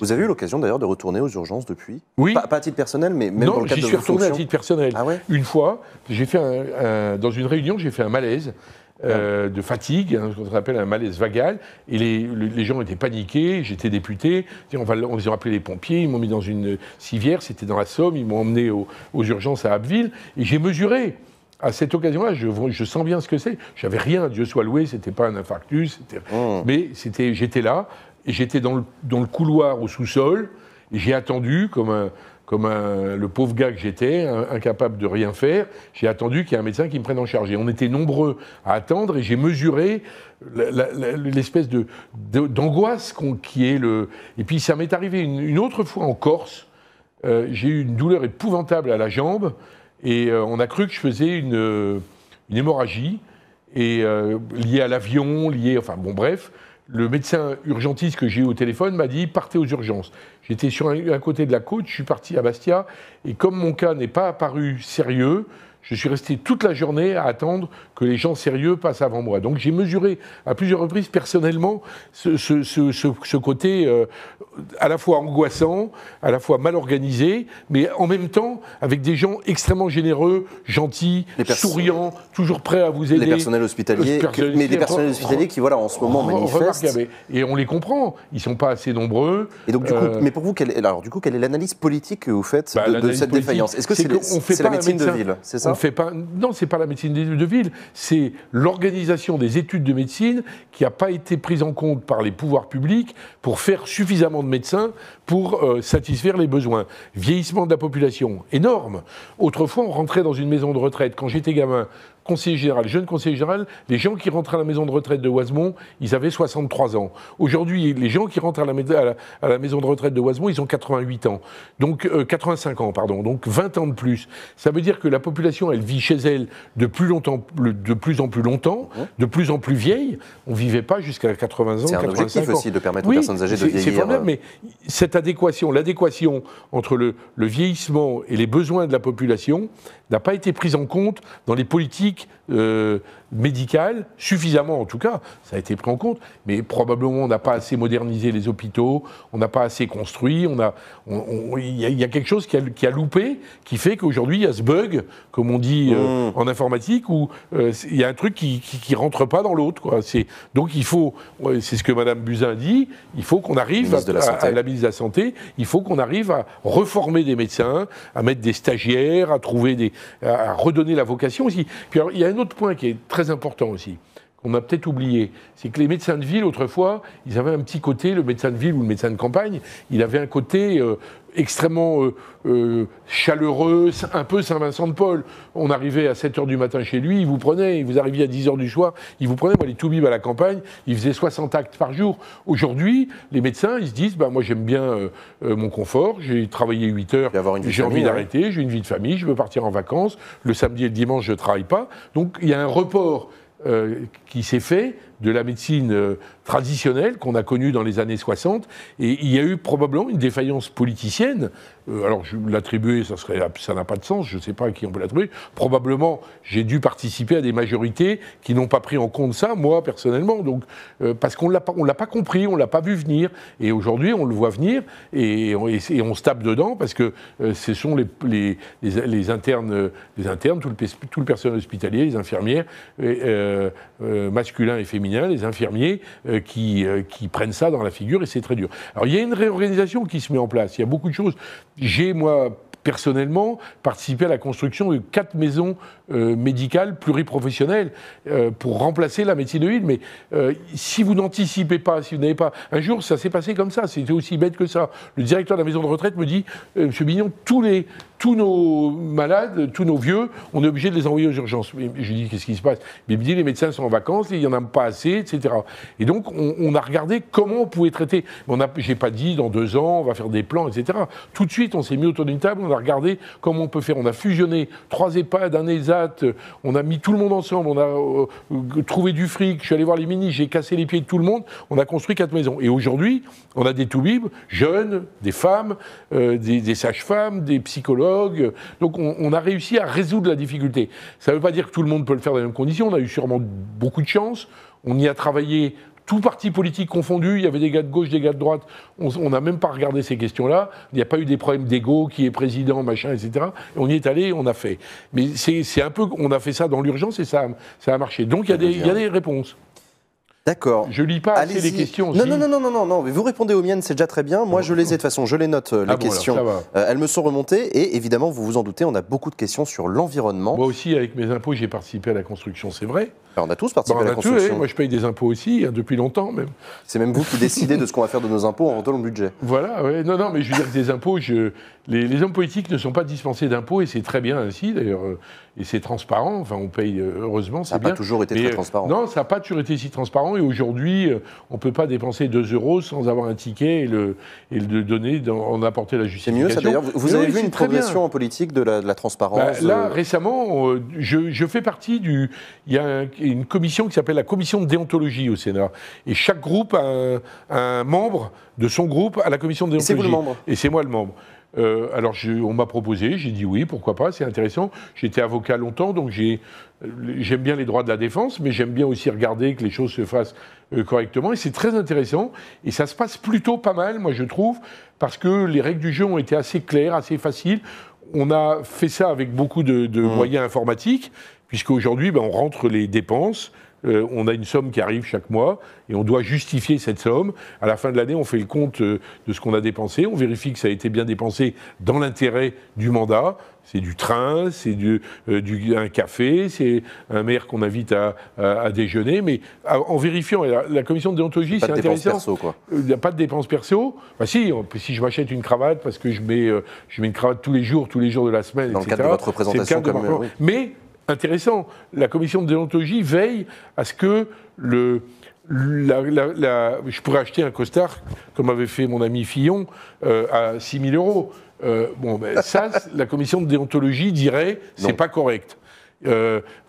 Vous avez eu l'occasion d'ailleurs de retourner aux urgences depuis ? Oui. Pas à titre personnel, mais même dans le cadre de votre fonction. Non, j'y suis retourné à titre personnel. Ah ouais ? Une fois, dans une réunion, j'ai fait un malaise de fatigue, ce qu'on appelle un malaise vagal, et les gens étaient paniqués, j'étais député, ils ont appelé les pompiers, ils m'ont mis dans une civière, c'était dans la Somme, ils m'ont emmené aux urgences à Abbeville, et j'ai mesuré. À cette occasion-là, je sens bien ce que c'est. J'avais rien, Dieu soit loué, c'était pas un infarctus, mais j'étais là, et j'étais dans le couloir au sous-sol, et j'ai attendu, le pauvre gars que j'étais, incapable de rien faire, j'ai attendu qu'il y ait un médecin qui me prenne en charge. Et on était nombreux à attendre, et j'ai mesuré l'espèce d'angoisse qui est le... Et puis ça m'est arrivé une autre fois en Corse, j'ai eu une douleur épouvantable à la jambe, et on a cru que je faisais une hémorragie, et liée à l'avion, bref, le médecin urgentiste que j'ai eu au téléphone m'a dit « partez aux urgences ». J'étais sur un côté de la côte, je suis parti à Bastia, et comme mon cas n'est pas apparu sérieux, je suis resté toute la journée à attendre que les gens sérieux passent avant moi. Donc j'ai mesuré à plusieurs reprises personnellement ce côté à la fois angoissant, à la fois mal organisé, mais en même temps avec des gens extrêmement généreux, gentils, souriants, toujours prêts à vous aider. Les personnels hospitaliers, mais des personnels hospitaliers qui en ce moment manifestent. Et on les comprend, ils ne sont pas assez nombreux. Et donc, mais pour vous, quelle est l'analyse politique que vous faites de cette défaillance ? Est-ce que c'est la médecine de ville, c'est ça ? ça ? On fait pas, non, c'est pas la médecine de ville, c'est l'organisation des études de médecine qui n'a pas été prise en compte par les pouvoirs publics pour faire suffisamment de médecins pour satisfaire les besoins. Vieillissement de la population, énorme. Autrefois, on rentrait dans une maison de retraite. Quand j'étais gamin, conseiller général, jeune conseiller général, les gens qui rentraient à la maison de retraite de Oisemont, ils avaient 63 ans. Aujourd'hui, les gens qui rentrent à la maison de retraite de Oisemont, ils ont 88 ans. Donc, 85 ans, pardon. Donc, 20 ans de plus. Ça veut dire que la population, elle vit chez elle de plus en plus longtemps, de plus en plus vieille. On ne vivait pas jusqu'à 80 ans, 85 ans. C'est un objectif aussi de permettre aux personnes âgées de vieillir. C'est formidable, mais cette adéquation, l'adéquation entre le vieillissement et les besoins de la population n'a pas été prise en compte dans les politiques médicale, suffisamment en tout cas, ça a été pris en compte, mais probablement on n'a pas assez modernisé les hôpitaux, on n'a pas assez construit, il y a quelque chose qui a loupé, qui fait qu'aujourd'hui il y a ce bug, comme on dit en informatique, où il y a un truc qui rentre pas dans l'autre, quoi. Donc il faut, c'est ce que Mme Buzyn dit, il faut qu'on arrive à la ministre de la Santé, il faut qu'on arrive à reformer des médecins, à mettre des stagiaires, à redonner la vocation aussi. Puis alors, il y a un autre point qui est très important aussi, qu'on a peut-être oublié, c'est que les médecins de ville, autrefois, ils avaient un petit côté, le médecin de ville ou le médecin de campagne, il avait un côté extrêmement chaleureux, un peu Saint-Vincent-de-Paul. On arrivait à 7h du matin chez lui, il vous prenait, vous arriviez à 10h du soir, il vous prenait. Moi, les toubibs à la campagne, ils faisaient 60 actes par jour. Aujourd'hui, les médecins, ils se disent, bah, moi j'aime bien mon confort, j'ai travaillé 8 heures, j'ai envie d'arrêter, j'ai une vie de famille, je veux partir en vacances, le samedi et le dimanche, je ne travaille pas. Donc, il y a un report qui s'est fait de la médecine traditionnelle qu'on a connue dans les années 60, et il y a eu probablement une défaillance politicienne. Alors l'attribuer, ça n'a pas de sens, je ne sais pas à qui on peut l'attribuer. Probablement, j'ai dû participer à des majorités qui n'ont pas pris en compte ça, moi personnellement, donc, parce qu'on ne l'a pas compris, on ne l'a pas vu venir, et aujourd'hui on le voit venir, et on se tape dedans, parce que ce sont les internes, tout le personnel hospitalier, les infirmières, masculins et féminins, les infirmiers, qui prennent ça dans la figure, et c'est très dur. Alors il y a une réorganisation qui se met en place, il y a beaucoup de choses. J'ai, moi, personnellement, participé à la construction de 4 maisons médicales pluriprofessionnelles pour remplacer la médecine de ville. Mais si vous n'anticipez pas, si vous n'avez pas... Un jour, ça s'est passé comme ça, c'était aussi bête que ça. Le directeur de la maison de retraite me dit « Monsieur Bignon, tous nos malades, tous nos vieux, on est obligé de les envoyer aux urgences. » Je lui dis, qu'est-ce qui se passe? Il me dit, les médecins sont en vacances, il n'y en a pas assez, etc. Et donc, on a regardé comment on pouvait traiter. J'ai pas dit, dans 2 ans, on va faire des plans, etc. Tout de suite, on s'est mis autour d'une table, on a regardé comment on peut faire. On a fusionné 3 EHPAD, un ESAT, on a mis tout le monde ensemble, on a trouvé du fric, je suis allé voir les ministres, j'ai cassé les pieds de tout le monde, on a construit 4 maisons. Et aujourd'hui, on a des toubibs, jeunes, des femmes, des sages-femmes, des psychologues. Donc on a réussi à résoudre la difficulté. Ça ne veut pas dire que tout le monde peut le faire dans les mêmes conditions, on a eu sûrement beaucoup de chance, on y a travaillé, tout parti politique confondu, il y avait des gars de gauche, des gars de droite, on n'a même pas regardé ces questions-là, il n'y a pas eu des problèmes d'ego, qui est président, machin, etc. On y est allé, on a fait. Mais c'est un peu, on a fait ça dans l'urgence et ça a marché. Donc il y a des réponses. D'accord. Je lis pas assez les questions. Non, mais vous répondez aux miennes, c'est déjà très bien. Moi, je les ai de toute façon, je les note, les questions. Alors, elles me sont remontées et évidemment, vous vous en doutez, on a beaucoup de questions sur l'environnement. Moi aussi, avec mes impôts, j'ai participé à la construction, c'est vrai. Alors, on a tous participé à la construction. Moi, je paye des impôts aussi, hein, depuis longtemps même. C'est même vous qui décidez de ce qu'on va faire de nos impôts en rentrant le budget. Voilà, ouais. Non, mais je veux dire que des impôts, les hommes politiques ne sont pas dispensés d'impôts et c'est très bien ainsi d'ailleurs. Et c'est transparent, enfin on paye, heureusement, c'est bien. Ça n'a pas toujours été très transparent. Non, ça n'a pas toujours été si transparent et aujourd'hui, on ne peut pas dépenser 2 € sans avoir un ticket et le donner, en apporter la justification. C'est mieux ça d'ailleurs, vous avez vu une progression en politique de la transparence Là, récemment, je fais partie du... Il y a une commission qui s'appelle la commission de déontologie au Sénat. Et chaque groupe a un membre de son groupe à la commission de déontologie. Et c'est vous le membre ? Et c'est moi le membre. Alors on m'a proposé, j'ai dit oui, pourquoi pas, c'est intéressant. J'étais avocat longtemps, donc j'aime bien les droits de la défense, mais j'aime bien aussi regarder que les choses se fassent correctement. Et c'est très intéressant. Et ça se passe plutôt pas mal, moi je trouve, parce que les règles du jeu ont été assez claires, assez faciles. On a fait ça avec beaucoup de moyens informatiques, puisqu'aujourd'hui, on rentre les dépenses, on a une somme qui arrive chaque mois et on doit justifier cette somme. À la fin de l'année, on fait le compte de ce qu'on a dépensé, on vérifie que ça a été bien dépensé dans l'intérêt du mandat. C'est du train, c'est un café, c'est un maire qu'on invite à déjeuner. Mais en vérifiant, la commission de déontologie, c'est intéressant. Il n'y a pas de dépenses perso. Bah si je m'achète une cravate, parce que je mets une cravate tous les jours de la semaine, dans etc. Dans le cadre de votre représentation. Mais, intéressant, la commission de déontologie veille à ce que je pourrais acheter un costard, comme avait fait mon ami Fillon, à 6 000 €. Ça, la commission de déontologie dirait « c'est pas correct ».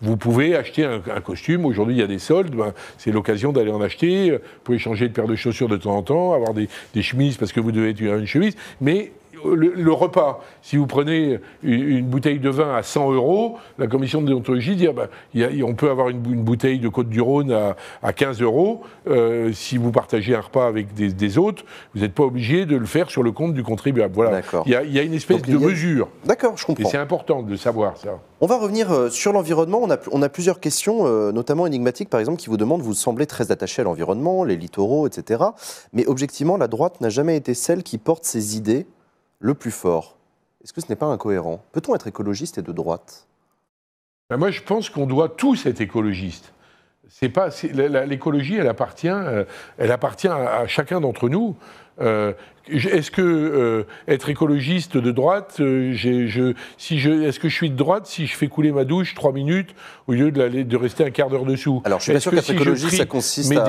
Vous pouvez acheter un costume, aujourd'hui il y a des soldes, c'est l'occasion d'aller en acheter, vous pouvez changer de paire de chaussures de temps en temps, avoir des chemises parce que vous devez avoir une chemise, mais le repas, si vous prenez une bouteille de vin à 100 €, la commission de déontologie dit on peut avoir une bouteille de Côte-du-Rhône à 15 €, si vous partagez un repas avec des autres, vous n'êtes pas obligé de le faire sur le compte du contribuable. Voilà. Il y a une espèce de mesure. D'accord, je comprends. Et c'est important de savoir ça. On va revenir sur l'environnement. On a plusieurs questions, notamment énigmatiques, par exemple, qui vous demandent, vous semblez très attaché à l'environnement, les littoraux, etc. Mais objectivement, la droite n'a jamais été celle qui porte ses idées le plus fort. Est-ce que ce n'est pas incohérent? Peut-on être écologiste et de droite? Moi, je pense qu'on doit tous être écologistes. L'écologie, elle appartient à chacun d'entre nous. Est-ce que être écologiste de droite, est-ce que je suis de droite si je fais couler ma douche 3 minutes au lieu de rester un quart d'heure dessous? Alors, je suis pas sûr qu'être écologiste, ça consiste à...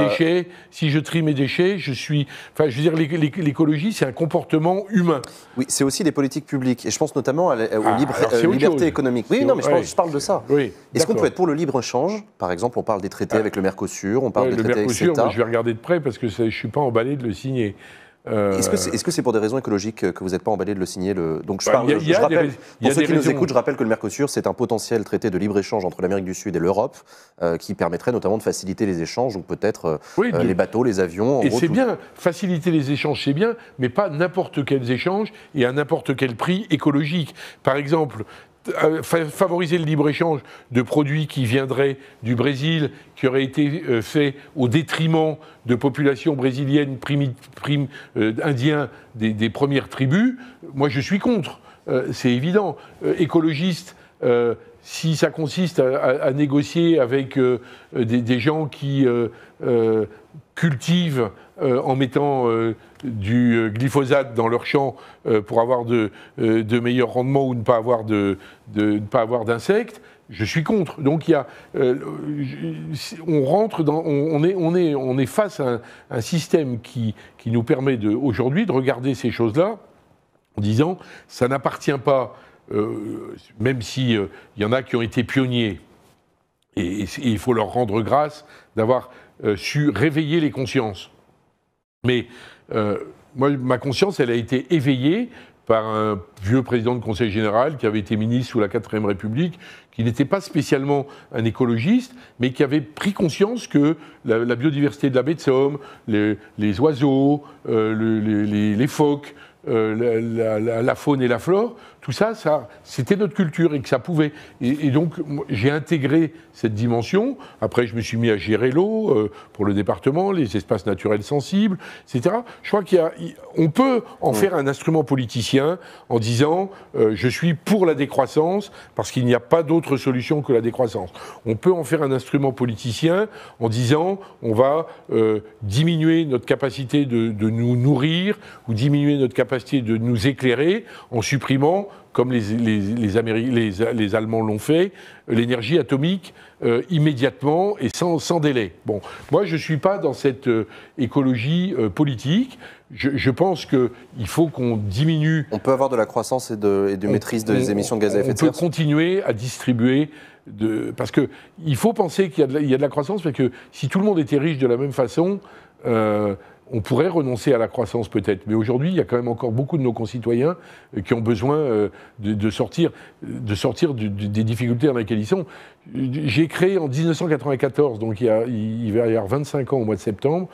Si je trie mes déchets, je suis... Enfin, je veux dire, l'écologie, c'est un comportement humain. Oui, c'est aussi des politiques publiques. Et je pense notamment aux libertés économiques. Oui, non, mais je parle de ça. Oui, est-ce qu'on peut être pour le libre-échange? Par exemple, on parle des traités avec le Mercosur, on parle des traités avec CETA. Je vais regarder de près parce que je ne suis pas emballé de le signer. Est-ce que c'est pour des raisons écologiques que vous n'êtes pas emballé de le signer Donc je rappelle, pour ceux qui nous écoutent, je rappelle que le Mercosur, c'est un potentiel traité de libre-échange entre l'Amérique du Sud et l'Europe qui permettrait notamment de faciliter les échanges, donc peut-être les bateaux, les avions... En gros, c'est bien, faciliter les échanges, c'est bien, mais pas n'importe quels échanges et à n'importe quel prix écologique. Par exemple... favoriser le libre-échange de produits qui viendraient du Brésil, qui auraient été faits au détriment de populations brésiliennes, indiens, des premières tribus, moi je suis contre, c'est évident. Écologiste, si ça consiste à négocier avec des gens qui cultivent en mettant du glyphosate dans leurs champs pour avoir de meilleurs rendements ou ne pas avoir d'insectes, je suis contre. Donc il y a, on est face à un système qui nous permet aujourd'hui de regarder ces choses-là en disant ça n'appartient pas, même si y en a qui ont été pionniers et il faut leur rendre grâce d'avoir su réveiller les consciences. Mais moi, ma conscience, elle a été éveillée par un vieux président de Conseil général qui avait été ministre sous la 4ème République, qui n'était pas spécialement un écologiste, mais qui avait pris conscience que la biodiversité de la baie de Somme, les oiseaux, les phoques, la faune et la flore, tout ça c'était notre culture et que ça pouvait. Et donc, j'ai intégré cette dimension. Après, je me suis mis à gérer l'eau pour le département, les espaces naturels sensibles, etc. Je crois qu'on peut en faire un instrument politicien en disant je suis pour la décroissance parce qu'il n'y a pas d'autre solution que la décroissance. On peut en faire un instrument politicien en disant on va diminuer notre capacité de nous nourrir ou diminuer notre capacité de nous éclairer en supprimant, comme les Allemands l'ont fait, l'énergie atomique immédiatement et sans délai. Bon, moi, je ne suis pas dans cette écologie politique. Je pense qu'il faut qu'on diminue... On peut avoir de la croissance et de maîtrise des émissions de gaz à effet de serre. On peut continuer à distribuer... parce qu'il faut penser qu'il y a de la croissance, parce que si tout le monde était riche de la même façon... on pourrait renoncer à la croissance peut-être, mais aujourd'hui, il y a quand même encore beaucoup de nos concitoyens qui ont besoin de sortir des difficultés dans lesquelles ils sont. J'ai créé en 1994, donc il va y avoir 25 ans au mois de septembre,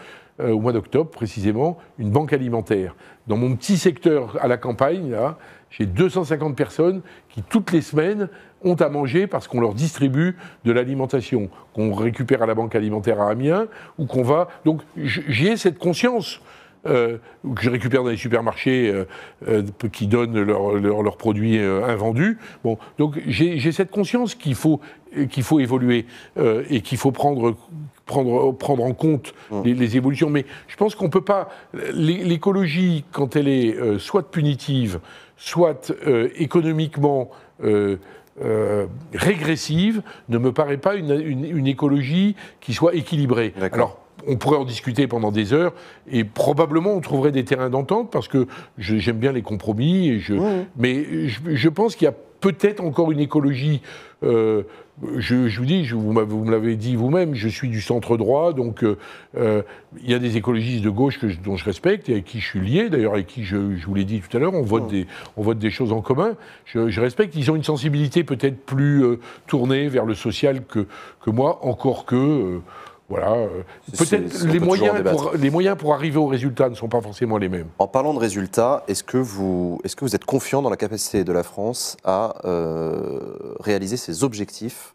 au mois d'octobre précisément, une banque alimentaire. Dans mon petit secteur à la campagne, là, j'ai 250 personnes qui, toutes les semaines, ont à manger parce qu'on leur distribue de l'alimentation, qu'on récupère à la banque alimentaire à Amiens, ou qu'on va... Donc j'ai cette conscience que je récupère dans les supermarchés qui donnent leurs produits invendus. Bon, donc j'ai cette conscience qu'il faut évoluer et qu'il faut prendre en compte les évolutions. Mais je pense qu'on ne peut pas... L'écologie, quand elle est soit punitive, soit économiquement régressive, ne me paraît pas une écologie qui soit équilibrée. Alors, on pourrait en discuter pendant des heures et probablement on trouverait des terrains d'entente parce que j'aime bien les compromis. Mais je pense qu'il y a peut-être encore une écologie... je vous dis, vous me l'avez dit vous-même, je suis du centre-droit, donc il y a des écologistes de gauche dont je respecte et avec qui je suis lié, d'ailleurs avec qui, je vous l'ai dit tout à l'heure, on vote des choses en commun. Je respecte, ils ont une sensibilité peut-être plus tournée vers le social que moi, encore que... Voilà. Peut-être les moyens pour arriver au résultat ne sont pas forcément les mêmes. En parlant de résultats, est-ce que vous êtes confiant dans la capacité de la France à réaliser ses objectifs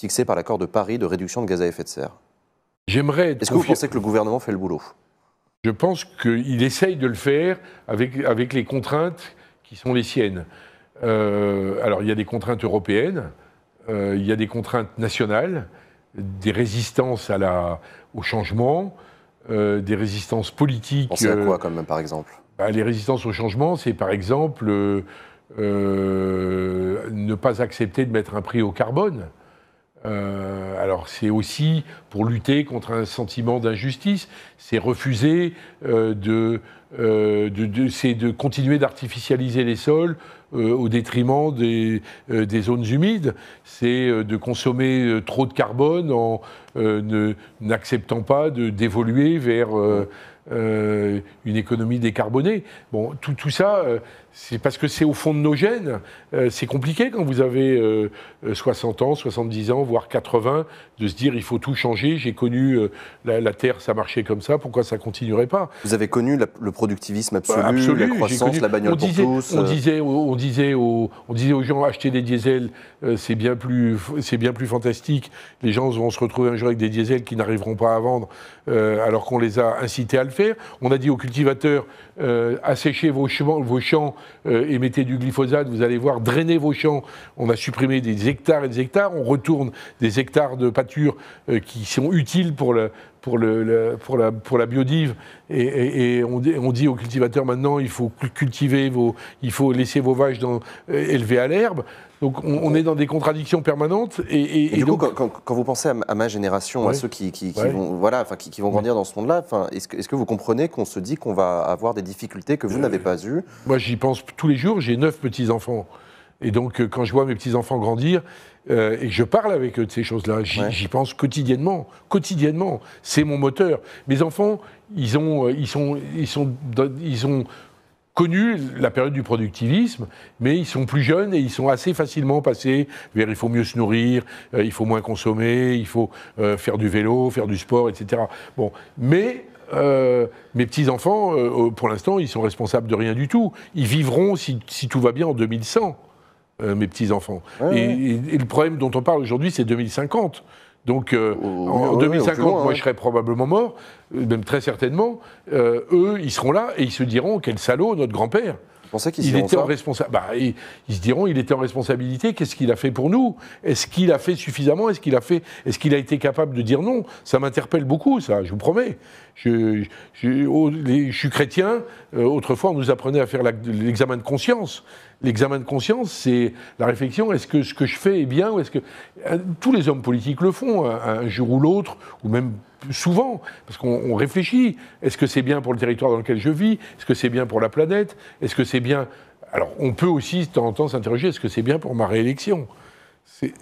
fixés par l'accord de Paris de réduction de gaz à effet de serre? J'aimerais être... Est-ce que vous pensez que le gouvernement fait le boulot? Je pense qu'il essaye de le faire avec les contraintes qui sont les siennes. Alors il y a des contraintes européennes, il y a des contraintes nationales, des résistances au changement, des résistances politiques... Pensez à quoi, quand même, par exemple? Les résistances au changement, c'est par exemple ne pas accepter de mettre un prix au carbone. Alors c'est aussi pour lutter contre un sentiment d'injustice, c'est refuser de continuer d'artificialiser les sols au détriment des zones humides, c'est de consommer trop de carbone en n'acceptant pas d'évoluer vers une économie décarbonée. Bon, tout ça, c'est parce que c'est au fond de nos gènes. C'est compliqué quand vous avez 60 ans, 70 ans, voire 80, de se dire il faut tout changer. J'ai connu la Terre, ça marchait comme ça, pourquoi ça continuerait pas? Vous avez connu le productivisme absolu, la croissance, la bagnole pour tous. On disait aux gens acheter des diesels, c'est bien plus fantastique. Les gens vont se retrouver un jour avec des diesels qu'ils n'arriveront pas à vendre alors qu'on les a incités à le faire. On a dit aux cultivateurs asséchez vos champs et mettez du glyphosate, vous allez voir, drainez vos champs. On a supprimé des hectares et des hectares, on retourne des hectares de pâture qui sont utiles pour la biodive, et on dit aux cultivateurs maintenant il faut cultiver il faut laisser vos vaches élevées à l'herbe. Donc on est dans des contradictions permanentes. Et du coup, quand vous pensez à ma génération, à ceux qui vont grandir dans ce monde-là, est-ce que vous comprenez qu'on se dit qu'on va avoir des difficultés que vous n'avez pas eues? Moi j'y pense tous les jours, j'ai 9 petits-enfants. Et donc quand je vois mes petits-enfants grandir, et je parle avec eux de ces choses-là, j'y pense quotidiennement, quotidiennement. C'est mon moteur. Mes enfants, ils ont connu la période du productivisme, mais ils sont plus jeunes et ils sont assez facilement passés vers il faut mieux se nourrir, il faut moins consommer, il faut faire du vélo, faire du sport, etc. Bon, mais mes petits-enfants, pour l'instant, ils sont responsables de rien du tout. Ils vivront, si tout va bien, en 2100, mes petits-enfants. Ouais. Et le problème dont on parle aujourd'hui, c'est 2050. Donc en 2050, moi je serais probablement mort, même très certainement. Eux, ils seront là et ils se diront quel salaud notre grand-père. Ils se diront, il était en responsabilité, qu'est-ce qu'il a fait pour nous? Est-ce qu'il a fait suffisamment? Est-ce qu'il a été capable de dire non? Ça m'interpelle beaucoup, ça, je vous promets. Je suis chrétien, autrefois on nous apprenait à faire l'examen de conscience. L'examen de conscience, c'est la réflexion, est-ce que ce que je fais est bien, ou est-ce que... Tous les hommes politiques le font, un jour ou l'autre, ou même souvent, parce qu'on réfléchit. Est-ce que c'est bien pour le territoire dans lequel je vis? Est-ce que c'est bien pour la planète? Est-ce que c'est bien... Alors, on peut aussi, de temps en temps, s'interroger, est-ce que c'est bien pour ma réélection?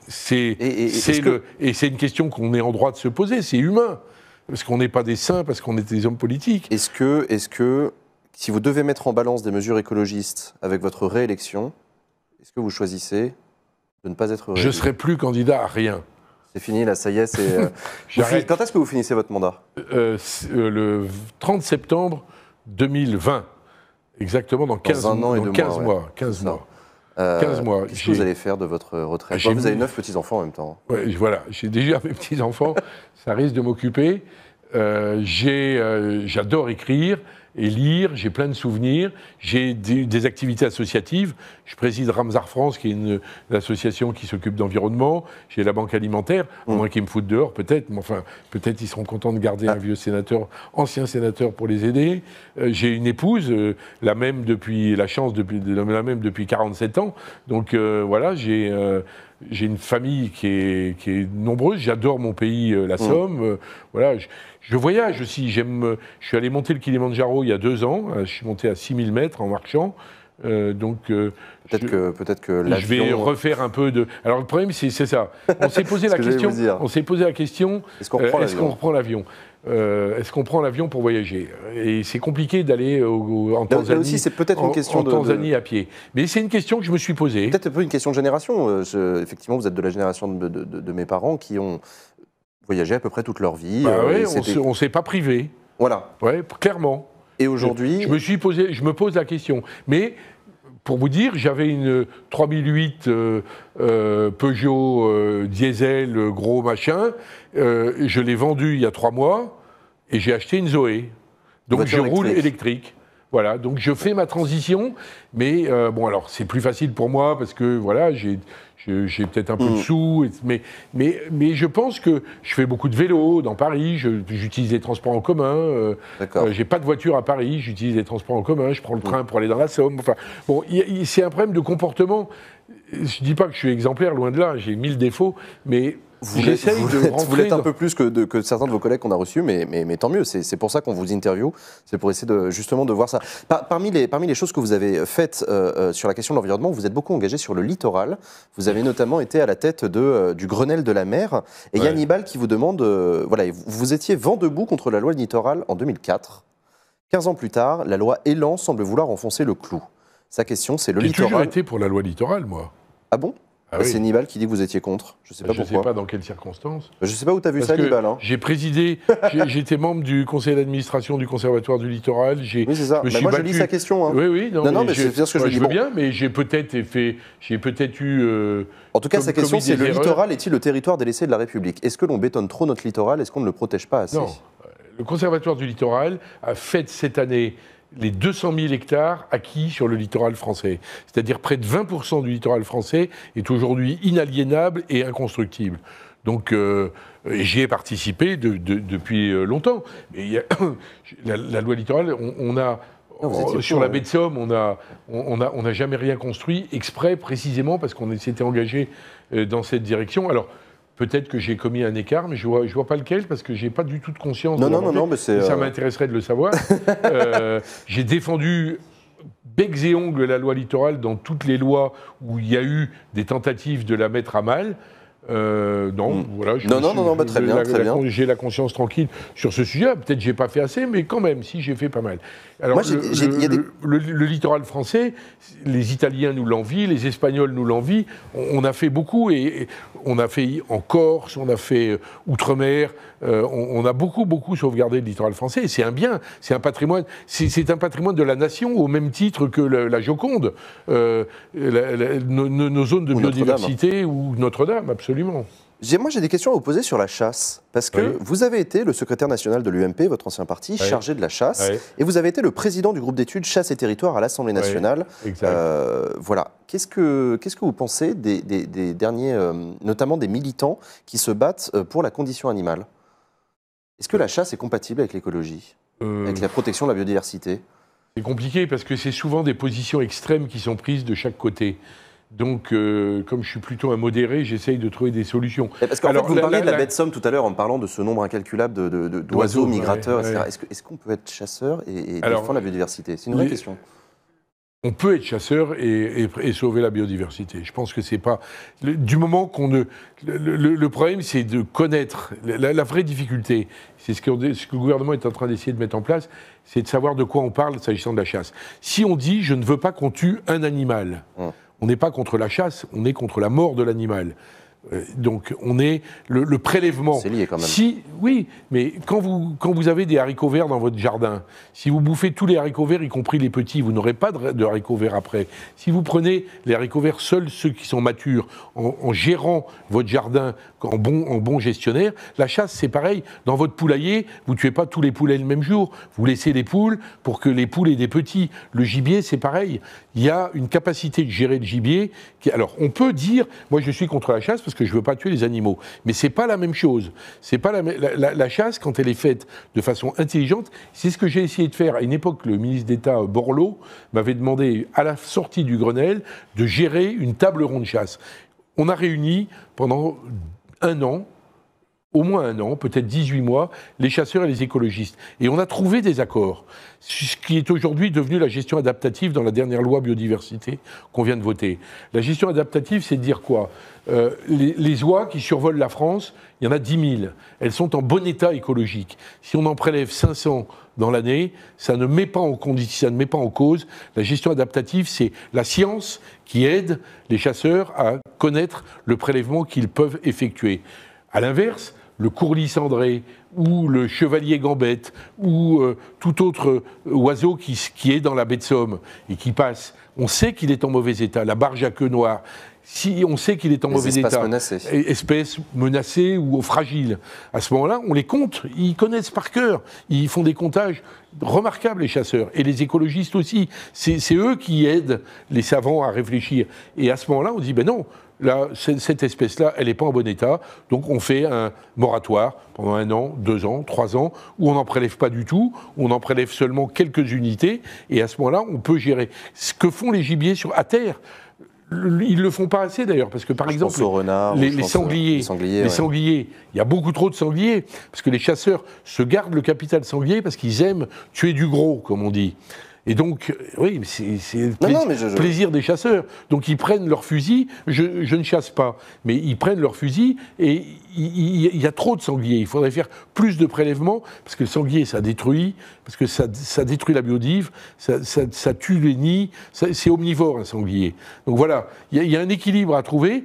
C'est une question qu'on est en droit de se poser, c'est humain. Parce qu'on n'est pas des saints, parce qu'on est des hommes politiques. Est-ce que si vous devez mettre en balance des mesures écologistes avec votre réélection, est-ce que vous choisissez de ne pas être réélu? Je ne serai plus candidat à rien. C'est fini, là, ça y est. Quand est-ce que vous finissez votre mandat? Le 30 septembre 2020, exactement dans 15 mois. 15 mois. Qu'est-ce que vous allez faire de votre retraite? Moi, vous avez 9 petits-enfants en même temps. Ouais, voilà, j'ai déjà mes petits-enfants, ça risque de m'occuper. J'adore écrire et lire, j'ai plein de souvenirs, j'ai des activités associatives, je préside Ramsar France, qui est une association qui s'occupe d'environnement, j'ai la banque alimentaire, à moins qu'ils me foutent dehors peut-être, mais enfin peut-être ils seront contents de garder un vieux sénateur, ancien sénateur pour les aider. J'ai une épouse, la même depuis, la chance, la même depuis 47 ans, donc voilà, j'ai une famille qui est nombreuse, j'adore mon pays, la Somme, voilà, je voyage aussi, je suis allé monter le Kilimandjaro il y a 2 ans, je suis monté à 6000 mètres en marchant, je vais refaire un peu de... Alors le problème c'est ça, on s'est posé la question, est-ce qu'on reprend l'avion? Est-ce qu'on prend l'avion pour voyager? Et c'est compliqué d'aller en Tanzanie. Aussi, c'est peut-être une question à pied. Mais c'est une question que je me suis posée. Peut-être un peu une question de génération. Effectivement, vous êtes de la génération de mes parents qui ont voyagé à peu près toute leur vie. Bah oui, on ne s'est pas privé. Voilà. Ouais, clairement. Et aujourd'hui, je me pose la question. Mais pour vous dire, j'avais une 3008 Peugeot diesel gros machin. Je l'ai vendue il y a 3 mois et j'ai acheté une Zoé. Donc je roule électrique. Voilà, donc je fais ma transition. Mais bon, alors c'est plus facile pour moi parce que voilà, j'ai peut-être un peu de sous, mais je pense que je fais beaucoup de vélo dans Paris, j'utilise les transports en commun, j'ai pas de voiture à Paris, j'utilise les transports en commun, je prends le train pour aller dans la Somme. Enfin, bon, c'est un problème de comportement. Je dis pas que je suis exemplaire, loin de là, j'ai 1000 défauts, mais... Vous l'êtes un peu plus que certains de vos collègues qu'on a reçus, mais tant mieux, c'est pour ça qu'on vous interviewe, c'est pour essayer justement de voir ça. Parmi les choses que vous avez faites sur la question de l'environnement, vous êtes beaucoup engagé sur le littoral, vous avez notamment été à la tête du Grenelle de la mer, et ouais. Yannibal qui vous demande, voilà, vous étiez vent debout contre la loi littoral en 2004, 15 ans plus tard, la loi Élan semble vouloir enfoncer le clou. Sa question, c'est le littoral. J'ai toujours été pour la loi littoral, moi. Ah bon? Ah oui. C'est Nibal qui dit que vous étiez contre. Je ne sais pas pourquoi. Je ne sais pas dans quelles circonstances. Je ne sais pas où tu as vu ça, Nibal. Hein. J'ai présidé, j'étais membre du conseil d'administration du Conservatoire du littoral. Oui, c'est ça. Mais moi, j'ai lu sa question. Hein. Oui, oui. Non, mais c'est bien ce que je veux bien, mais j'ai peut-être eu... en tout cas, sa question, c'est: le littoral est-il le territoire délaissé de la République? Est-ce que l'on bétonne trop notre littoral? Est-ce qu'on ne le protège pas assez? Non. Le Conservatoire du littoral a fête cette année les 200 000 hectares acquis sur le littoral français. C'est-à-dire près de 20% du littoral français est aujourd'hui inaliénable et inconstructible. Donc j'y ai participé depuis longtemps. Et la loi littorale, on a... Sur la baie de Somme, on n'a jamais rien construit exprès, précisément, parce qu'on s'était engagé dans cette direction. Alors, peut-être que j'ai commis un écart, mais je vois pas lequel, parce que j'ai pas du tout de conscience. Non, mais c'est... Ça m'intéresserait de le savoir. J'ai défendu becs et ongles la loi littorale dans toutes les lois où il y a eu des tentatives de la mettre à mal. Voilà. Très bien. J'ai la conscience tranquille sur ce sujet. Peut-être j'ai pas fait assez, mais quand même, si, j'ai fait pas mal. Alors, le littoral français, les Italiens nous l'envient, les Espagnols nous l'envient. On a fait beaucoup, et on a fait en Corse, on a fait Outre-mer. On a beaucoup sauvegardé le littoral français. Et c'est un bien, c'est un patrimoine. C'est un patrimoine de la nation au même titre que la Joconde, nos zones de biodiversité ou Notre-Dame, absolument. Moi, j'ai des questions à vous poser sur la chasse, parce que vous avez été le secrétaire national de l'UMP, votre ancien parti, chargé de la chasse, et vous avez été le président du groupe d'études Chasse et Territoire à l'Assemblée nationale. Voilà. Qu'est-ce que vous pensez des derniers, notamment des militants qui se battent pour la condition animale? Est-ce que la chasse est compatible avec l'écologie, avec la protection de la biodiversité? C'est compliqué, parce que c'est souvent des positions extrêmes qui sont prises de chaque côté. Donc, comme je suis plutôt un modéré, j'essaye de trouver des solutions. Parce qu'en fait, vous parliez de la baie de Somme tout à l'heure en parlant de ce nombre incalculable d'oiseaux migrateurs, etc. Est-ce qu'on peut être chasseur et défendre la biodiversité? C'est une vraie question. On peut être chasseur et sauver la biodiversité. Je pense que c'est pas... Du moment qu'on ne... Le problème, c'est de connaître la vraie difficulté. C'est ce que le gouvernement est en train d'essayer de mettre en place, c'est de savoir de quoi on parle s'agissant de la chasse. Si on dit « je ne veux pas qu'on tue un animal », on n'est pas contre la chasse, on est contre la mort de l'animal. Donc on est le prélèvement. C'est lié quand même. Si, oui, mais quand vous avez des haricots verts dans votre jardin, si vous bouffez tous les haricots verts, y compris les petits, vous n'aurez pas de haricots verts après. Si vous prenez les haricots verts seuls, ceux qui sont matures, en gérant votre jardin en bon gestionnaire, la chasse c'est pareil. Dans votre poulailler, vous ne tuez pas tous les poulets le même jour. Vous laissez des poules pour que les poules aient des petits. Le gibier c'est pareil. Il y a une capacité de gérer le gibier. Alors on peut dire, moi je suis contre la chasse parce que je ne veux pas tuer les animaux. Mais ce n'est pas la même chose. C'est pas la chasse, quand elle est faite de façon intelligente, c'est ce que j'ai essayé de faire. À une époque, le ministre d'État Borloo m'avait demandé, à la sortie du Grenelle, de gérer une table ronde chasse. On a réuni pendant un an, au moins un an, peut-être 18 mois, les chasseurs et les écologistes. Et on a trouvé des accords. Ce qui est aujourd'hui devenu la gestion adaptative dans la dernière loi biodiversité qu'on vient de voter. La gestion adaptative, c'est de dire quoi ? Les oies qui survolent la France, il y en a 10 000. Elles sont en bon état écologique. Si on en prélève 500 dans l'année, ça ne met pas en cause. La gestion adaptative, c'est la science qui aide les chasseurs à connaître le prélèvement qu'ils peuvent effectuer. À l'inverse, le courlis cendré ou le chevalier gambette ou tout autre oiseau qui est dans la baie de Somme et qui passe, on sait qu'il est en mauvais état. La barge à queue noire, si on sait qu'il est en mauvais état, espèces menacées ou fragiles, à ce moment-là, on les compte, ils connaissent par cœur, ils font des comptages remarquables, les chasseurs, et les écologistes aussi. C'est eux qui aident les savants à réfléchir. Et à ce moment-là, on dit, ben non, là, cette espèce-là, elle n'est pas en bon état, donc on fait un moratoire pendant 1 an, 2 ans, 3 ans, où on n'en prélève pas du tout, où on en prélève seulement quelques unités, et à ce moment-là, on peut gérer. Ce que font les gibiers à terre, ils ne le font pas assez d'ailleurs, parce que par exemple, les sangliers, il y a beaucoup trop de sangliers, parce que les chasseurs se gardent le capital sanglier parce qu'ils aiment tuer du gros, comme on dit. Et donc, oui, c'est le plaisir des chasseurs. Donc ils prennent leur fusil, je ne chasse pas, mais ils prennent leur fusil et il y a trop de sangliers. Il faudrait faire plus de prélèvements, parce que le sanglier, ça détruit, parce que ça détruit la biodive, ça tue les nids, c'est omnivore un sanglier. Donc voilà, il y a un équilibre à trouver.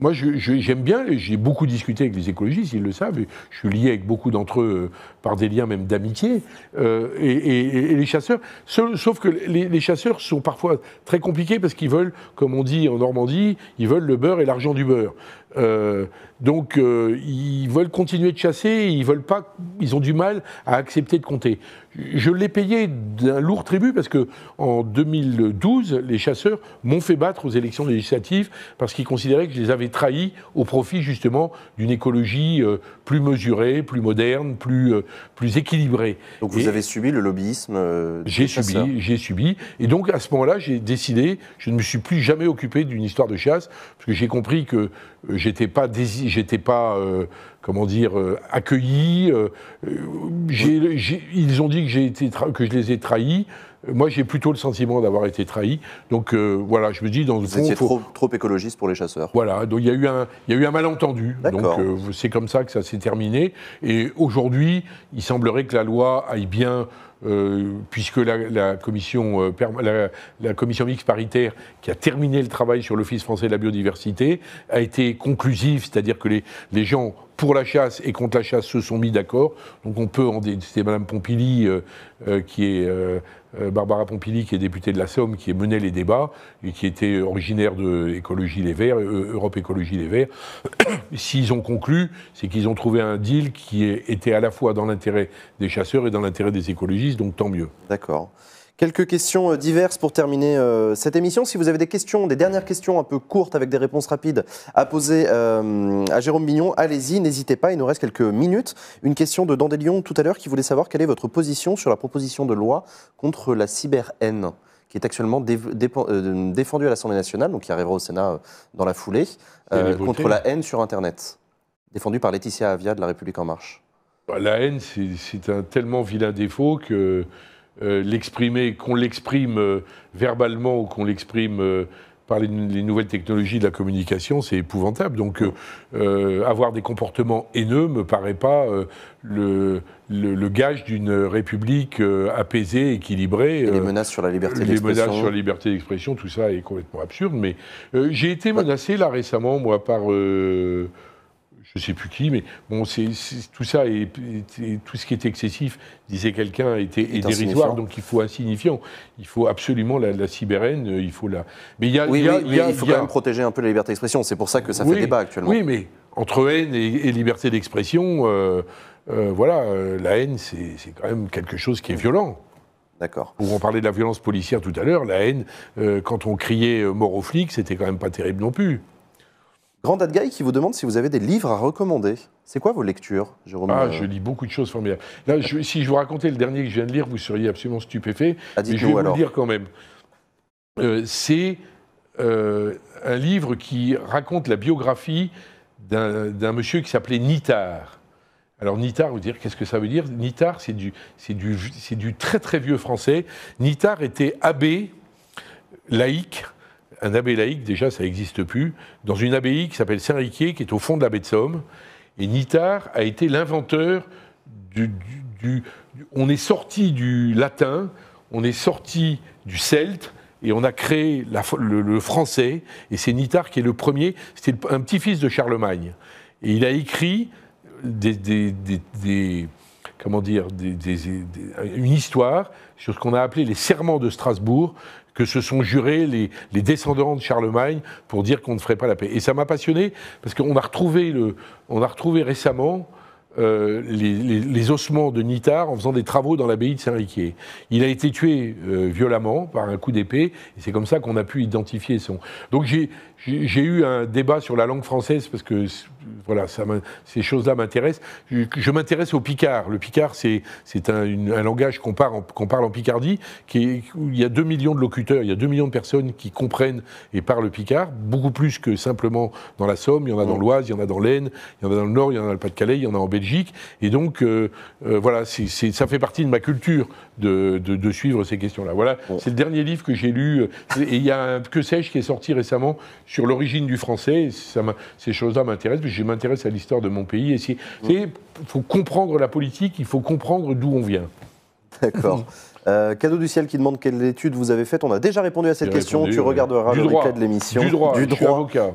Moi, j'aime bien, j'ai beaucoup discuté avec les écologistes, ils le savent, je suis lié avec beaucoup d'entre eux par des liens même d'amitié, et les chasseurs, sauf que les chasseurs sont parfois très compliqués parce qu'ils veulent, comme on dit en Normandie, ils veulent le beurre et l'argent du beurre. Donc ils veulent continuer de chasser, et ils veulent pas, ils ont du mal à accepter de compter. Je l'ai payé d'un lourd tribut parce que en 2012, les chasseurs m'ont fait battre aux élections législatives parce qu'ils considéraient que je les avais trahis au profit justement d'une écologie plus mesurée, plus moderne, plus équilibrée. Donc vous avez subi le lobbyisme J'ai subi. Et donc à ce moment-là, j'ai décidé, je ne me suis plus jamais occupé d'une histoire de chasse parce que j'ai compris que j'étais pas accueilli. Ils ont dit que je les ai trahis. Moi, j'ai plutôt le sentiment d'avoir été trahi. Donc voilà, je me dis, dans le fond, trop écologiste pour les chasseurs. Voilà, donc il y a eu un malentendu. Donc c'est comme ça que ça s'est terminé. Et aujourd'hui, il semblerait que la loi aille bien, puisque la commission mixte paritaire qui a terminé le travail sur l'Office français de la biodiversité a été conclusive, c'est-à-dire que les gens pour la chasse et contre la chasse se sont mis d'accord. Donc on peut, c'était Madame Pompili Barbara Pompili, qui est députée de la Somme, qui menait les débats et qui était originaire de Écologie Les Verts, Europe Écologie Les Verts. S'ils ont conclu, c'est qu'ils ont trouvé un deal qui était à la fois dans l'intérêt des chasseurs et dans l'intérêt des écologistes, donc tant mieux. D'accord. Quelques questions diverses pour terminer cette émission. Si vous avez des questions, des dernières questions un peu courtes avec des réponses rapides à poser à Jérôme Bignon, allez-y, n'hésitez pas, il nous reste quelques minutes. Une question de Dandelion tout à l'heure qui voulait savoir quelle est votre position sur la proposition de loi contre la cyberhaine qui est actuellement défendue à l'Assemblée nationale, donc qui arrivera au Sénat dans la foulée, contre la haine sur Internet, défendue par Laetitia Avia de La République En Marche. La haine, c'est un tellement vilain défaut que... qu'on l'exprime verbalement ou qu'on l'exprime par les nouvelles technologies de la communication, c'est épouvantable. Donc avoir des comportements haineux ne me paraît pas le gage d'une république apaisée, équilibrée. Et les menaces sur la liberté d'expression. Les menaces sur la liberté d'expression, tout ça est complètement absurde. Mais j'ai été menacé là récemment, moi, par... je ne sais plus qui, mais bon, tout ça, tout ce qui est excessif, disait quelqu'un, est dérisoire, donc il faut insignifiant. Il faut absolument la sibérène, il faut la... Mais il faut quand même protéger un peu la liberté d'expression, c'est pour ça que ça fait débat actuellement. Oui, mais entre haine et liberté d'expression, voilà, la haine, c'est quand même quelque chose qui est violent. D'accord. On parlait de la violence policière tout à l'heure, la haine, quand on criait « mort aux flics », c'était quand même pas terrible non plus. Grand Adgaï qui vous demande si vous avez des livres à recommander. C'est quoi vos lectures, Jérôme? Je lis beaucoup de choses formidables. Là, si je vous racontais le dernier que je viens de lire, vous seriez absolument stupéfait. Mais je vais vous le dire quand même. C'est un livre qui raconte la biographie d'un monsieur qui s'appelait Nithard. Alors Nithard, vous dire, qu'est-ce que ça veut dire? Nithard, c'est du très très vieux français. Nithard était abbé laïque. Un abbé laïque, déjà, ça n'existe plus, dans une abbaye qui s'appelle Saint-Riquier, qui est au fond de la baie de Somme. Et Nithard a été l'inventeur on est sorti du latin, on est sorti du celte, et on a créé le français, et c'est Nithard qui est le premier. C'était un petit-fils de Charlemagne. Et il a écrit une histoire sur ce qu'on a appelé les serments de Strasbourg, que se sont jurés les descendants de Charlemagne pour dire qu'on ne ferait pas la paix. Et ça m'a passionné, parce qu'on a retrouvé, récemment les ossements de Nithard en faisant des travaux dans l'abbaye de Saint-Riquier. Il a été tué violemment par un coup d'épée, et c'est comme ça qu'on a pu identifier son... Donc j'ai eu un débat sur la langue française, parce que voilà, ces choses-là m'intéressent. Je m'intéresse au Picard. Le Picard, c'est un langage qu'on parle en Picardie, où il y a 2 millions de locuteurs, il y a 2 millions de personnes qui comprennent et parlent le Picard, beaucoup plus que simplement dans la Somme. Il y en a dans l'Oise, il y en a dans l'Aisne, il y en a dans le Nord, il y en a dans le Pas-de-Calais, il y en a en Belgique. Et donc, voilà, ça fait partie de ma culture de suivre ces questions-là. Voilà, c'est le dernier livre que j'ai lu. Et il y a un Que sais-je qui est sorti récemment sur l'origine du français. Ces choses-là m'intéressent. Je m'intéresse à l'histoire de mon pays. Il faut comprendre la politique, il faut comprendre d'où on vient. D'accord. Cadeau du ciel qui demande quelle étude vous avez faite. On a déjà répondu à cette question. Tu regarderas le replay de l'émission. Du droit,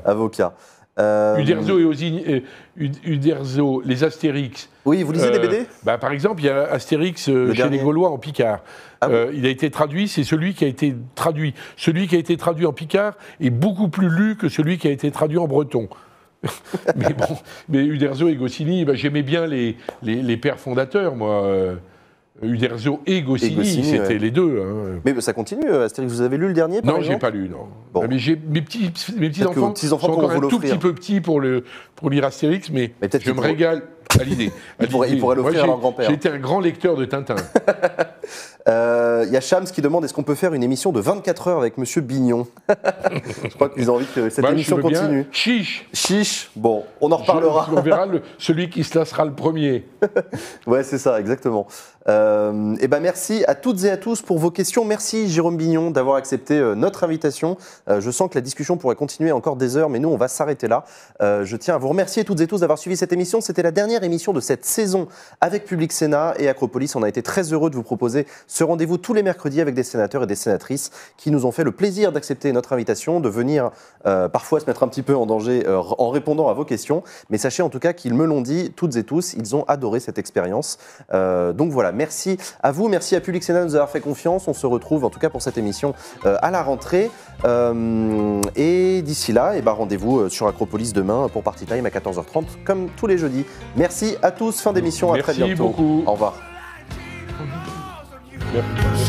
avocat. Uderzo, les Astérix. Oui, vous lisez des BD ? Par exemple, il y a Astérix chez les Gaulois en Picard. Il a été traduit, c'est celui qui a été traduit. Celui qui a été traduit en Picard est beaucoup plus lu que celui qui a été traduit en breton. Mais bon, Uderzo et Goscinny, j'aimais bien les pères fondateurs, moi. Uderzo et Goscinny, c'était les deux. Hein. Mais ça continue, Astérix, vous avez lu le dernier par exemple ? Non, j'ai pas lu, non. Bon. Mais mes petits-enfants sont encore un tout petit peu petits pour lire Astérix, mais je me régale à l'idée. Ils pourraient l'offrir à leur grand-père. J'étais un grand lecteur de Tintin. Y a Shams qui demande, est-ce qu'on peut faire une émission de 24 heures avec M. Bignon? Je crois qu'ils ont envie que cette émission continue. Chiche. Bon, on en reparlera. On verra celui qui se lassera le premier. Ouais, c'est ça, exactement. Merci à toutes et à tous pour vos questions. Merci Jérôme Bignon d'avoir accepté notre invitation. Je sens que la discussion pourrait continuer encore des heures, mais nous on va s'arrêter là. Je tiens à vous remercier toutes et tous d'avoir suivi cette émission. C'était la dernière émission de cette saison avec Public Sénat et Acropolis. On a été très heureux de vous proposer ce rendez-vous tous les mercredis avec des sénateurs et des sénatrices qui nous ont fait le plaisir d'accepter notre invitation, de venir parfois se mettre un petit peu en danger en répondant à vos questions. Mais sachez en tout cas qu'ils me l'ont dit toutes et tous, ils ont adoré cette expérience. Donc voilà. Merci à vous, merci à Public Sénat de nous avoir fait confiance. On se retrouve en tout cas pour cette émission à la rentrée. Et d'ici là, rendez-vous sur Acropolis demain pour Party Time à 14h30 comme tous les jeudis. Merci à tous, fin d'émission, à très bientôt. Merci beaucoup. Au revoir. Merci.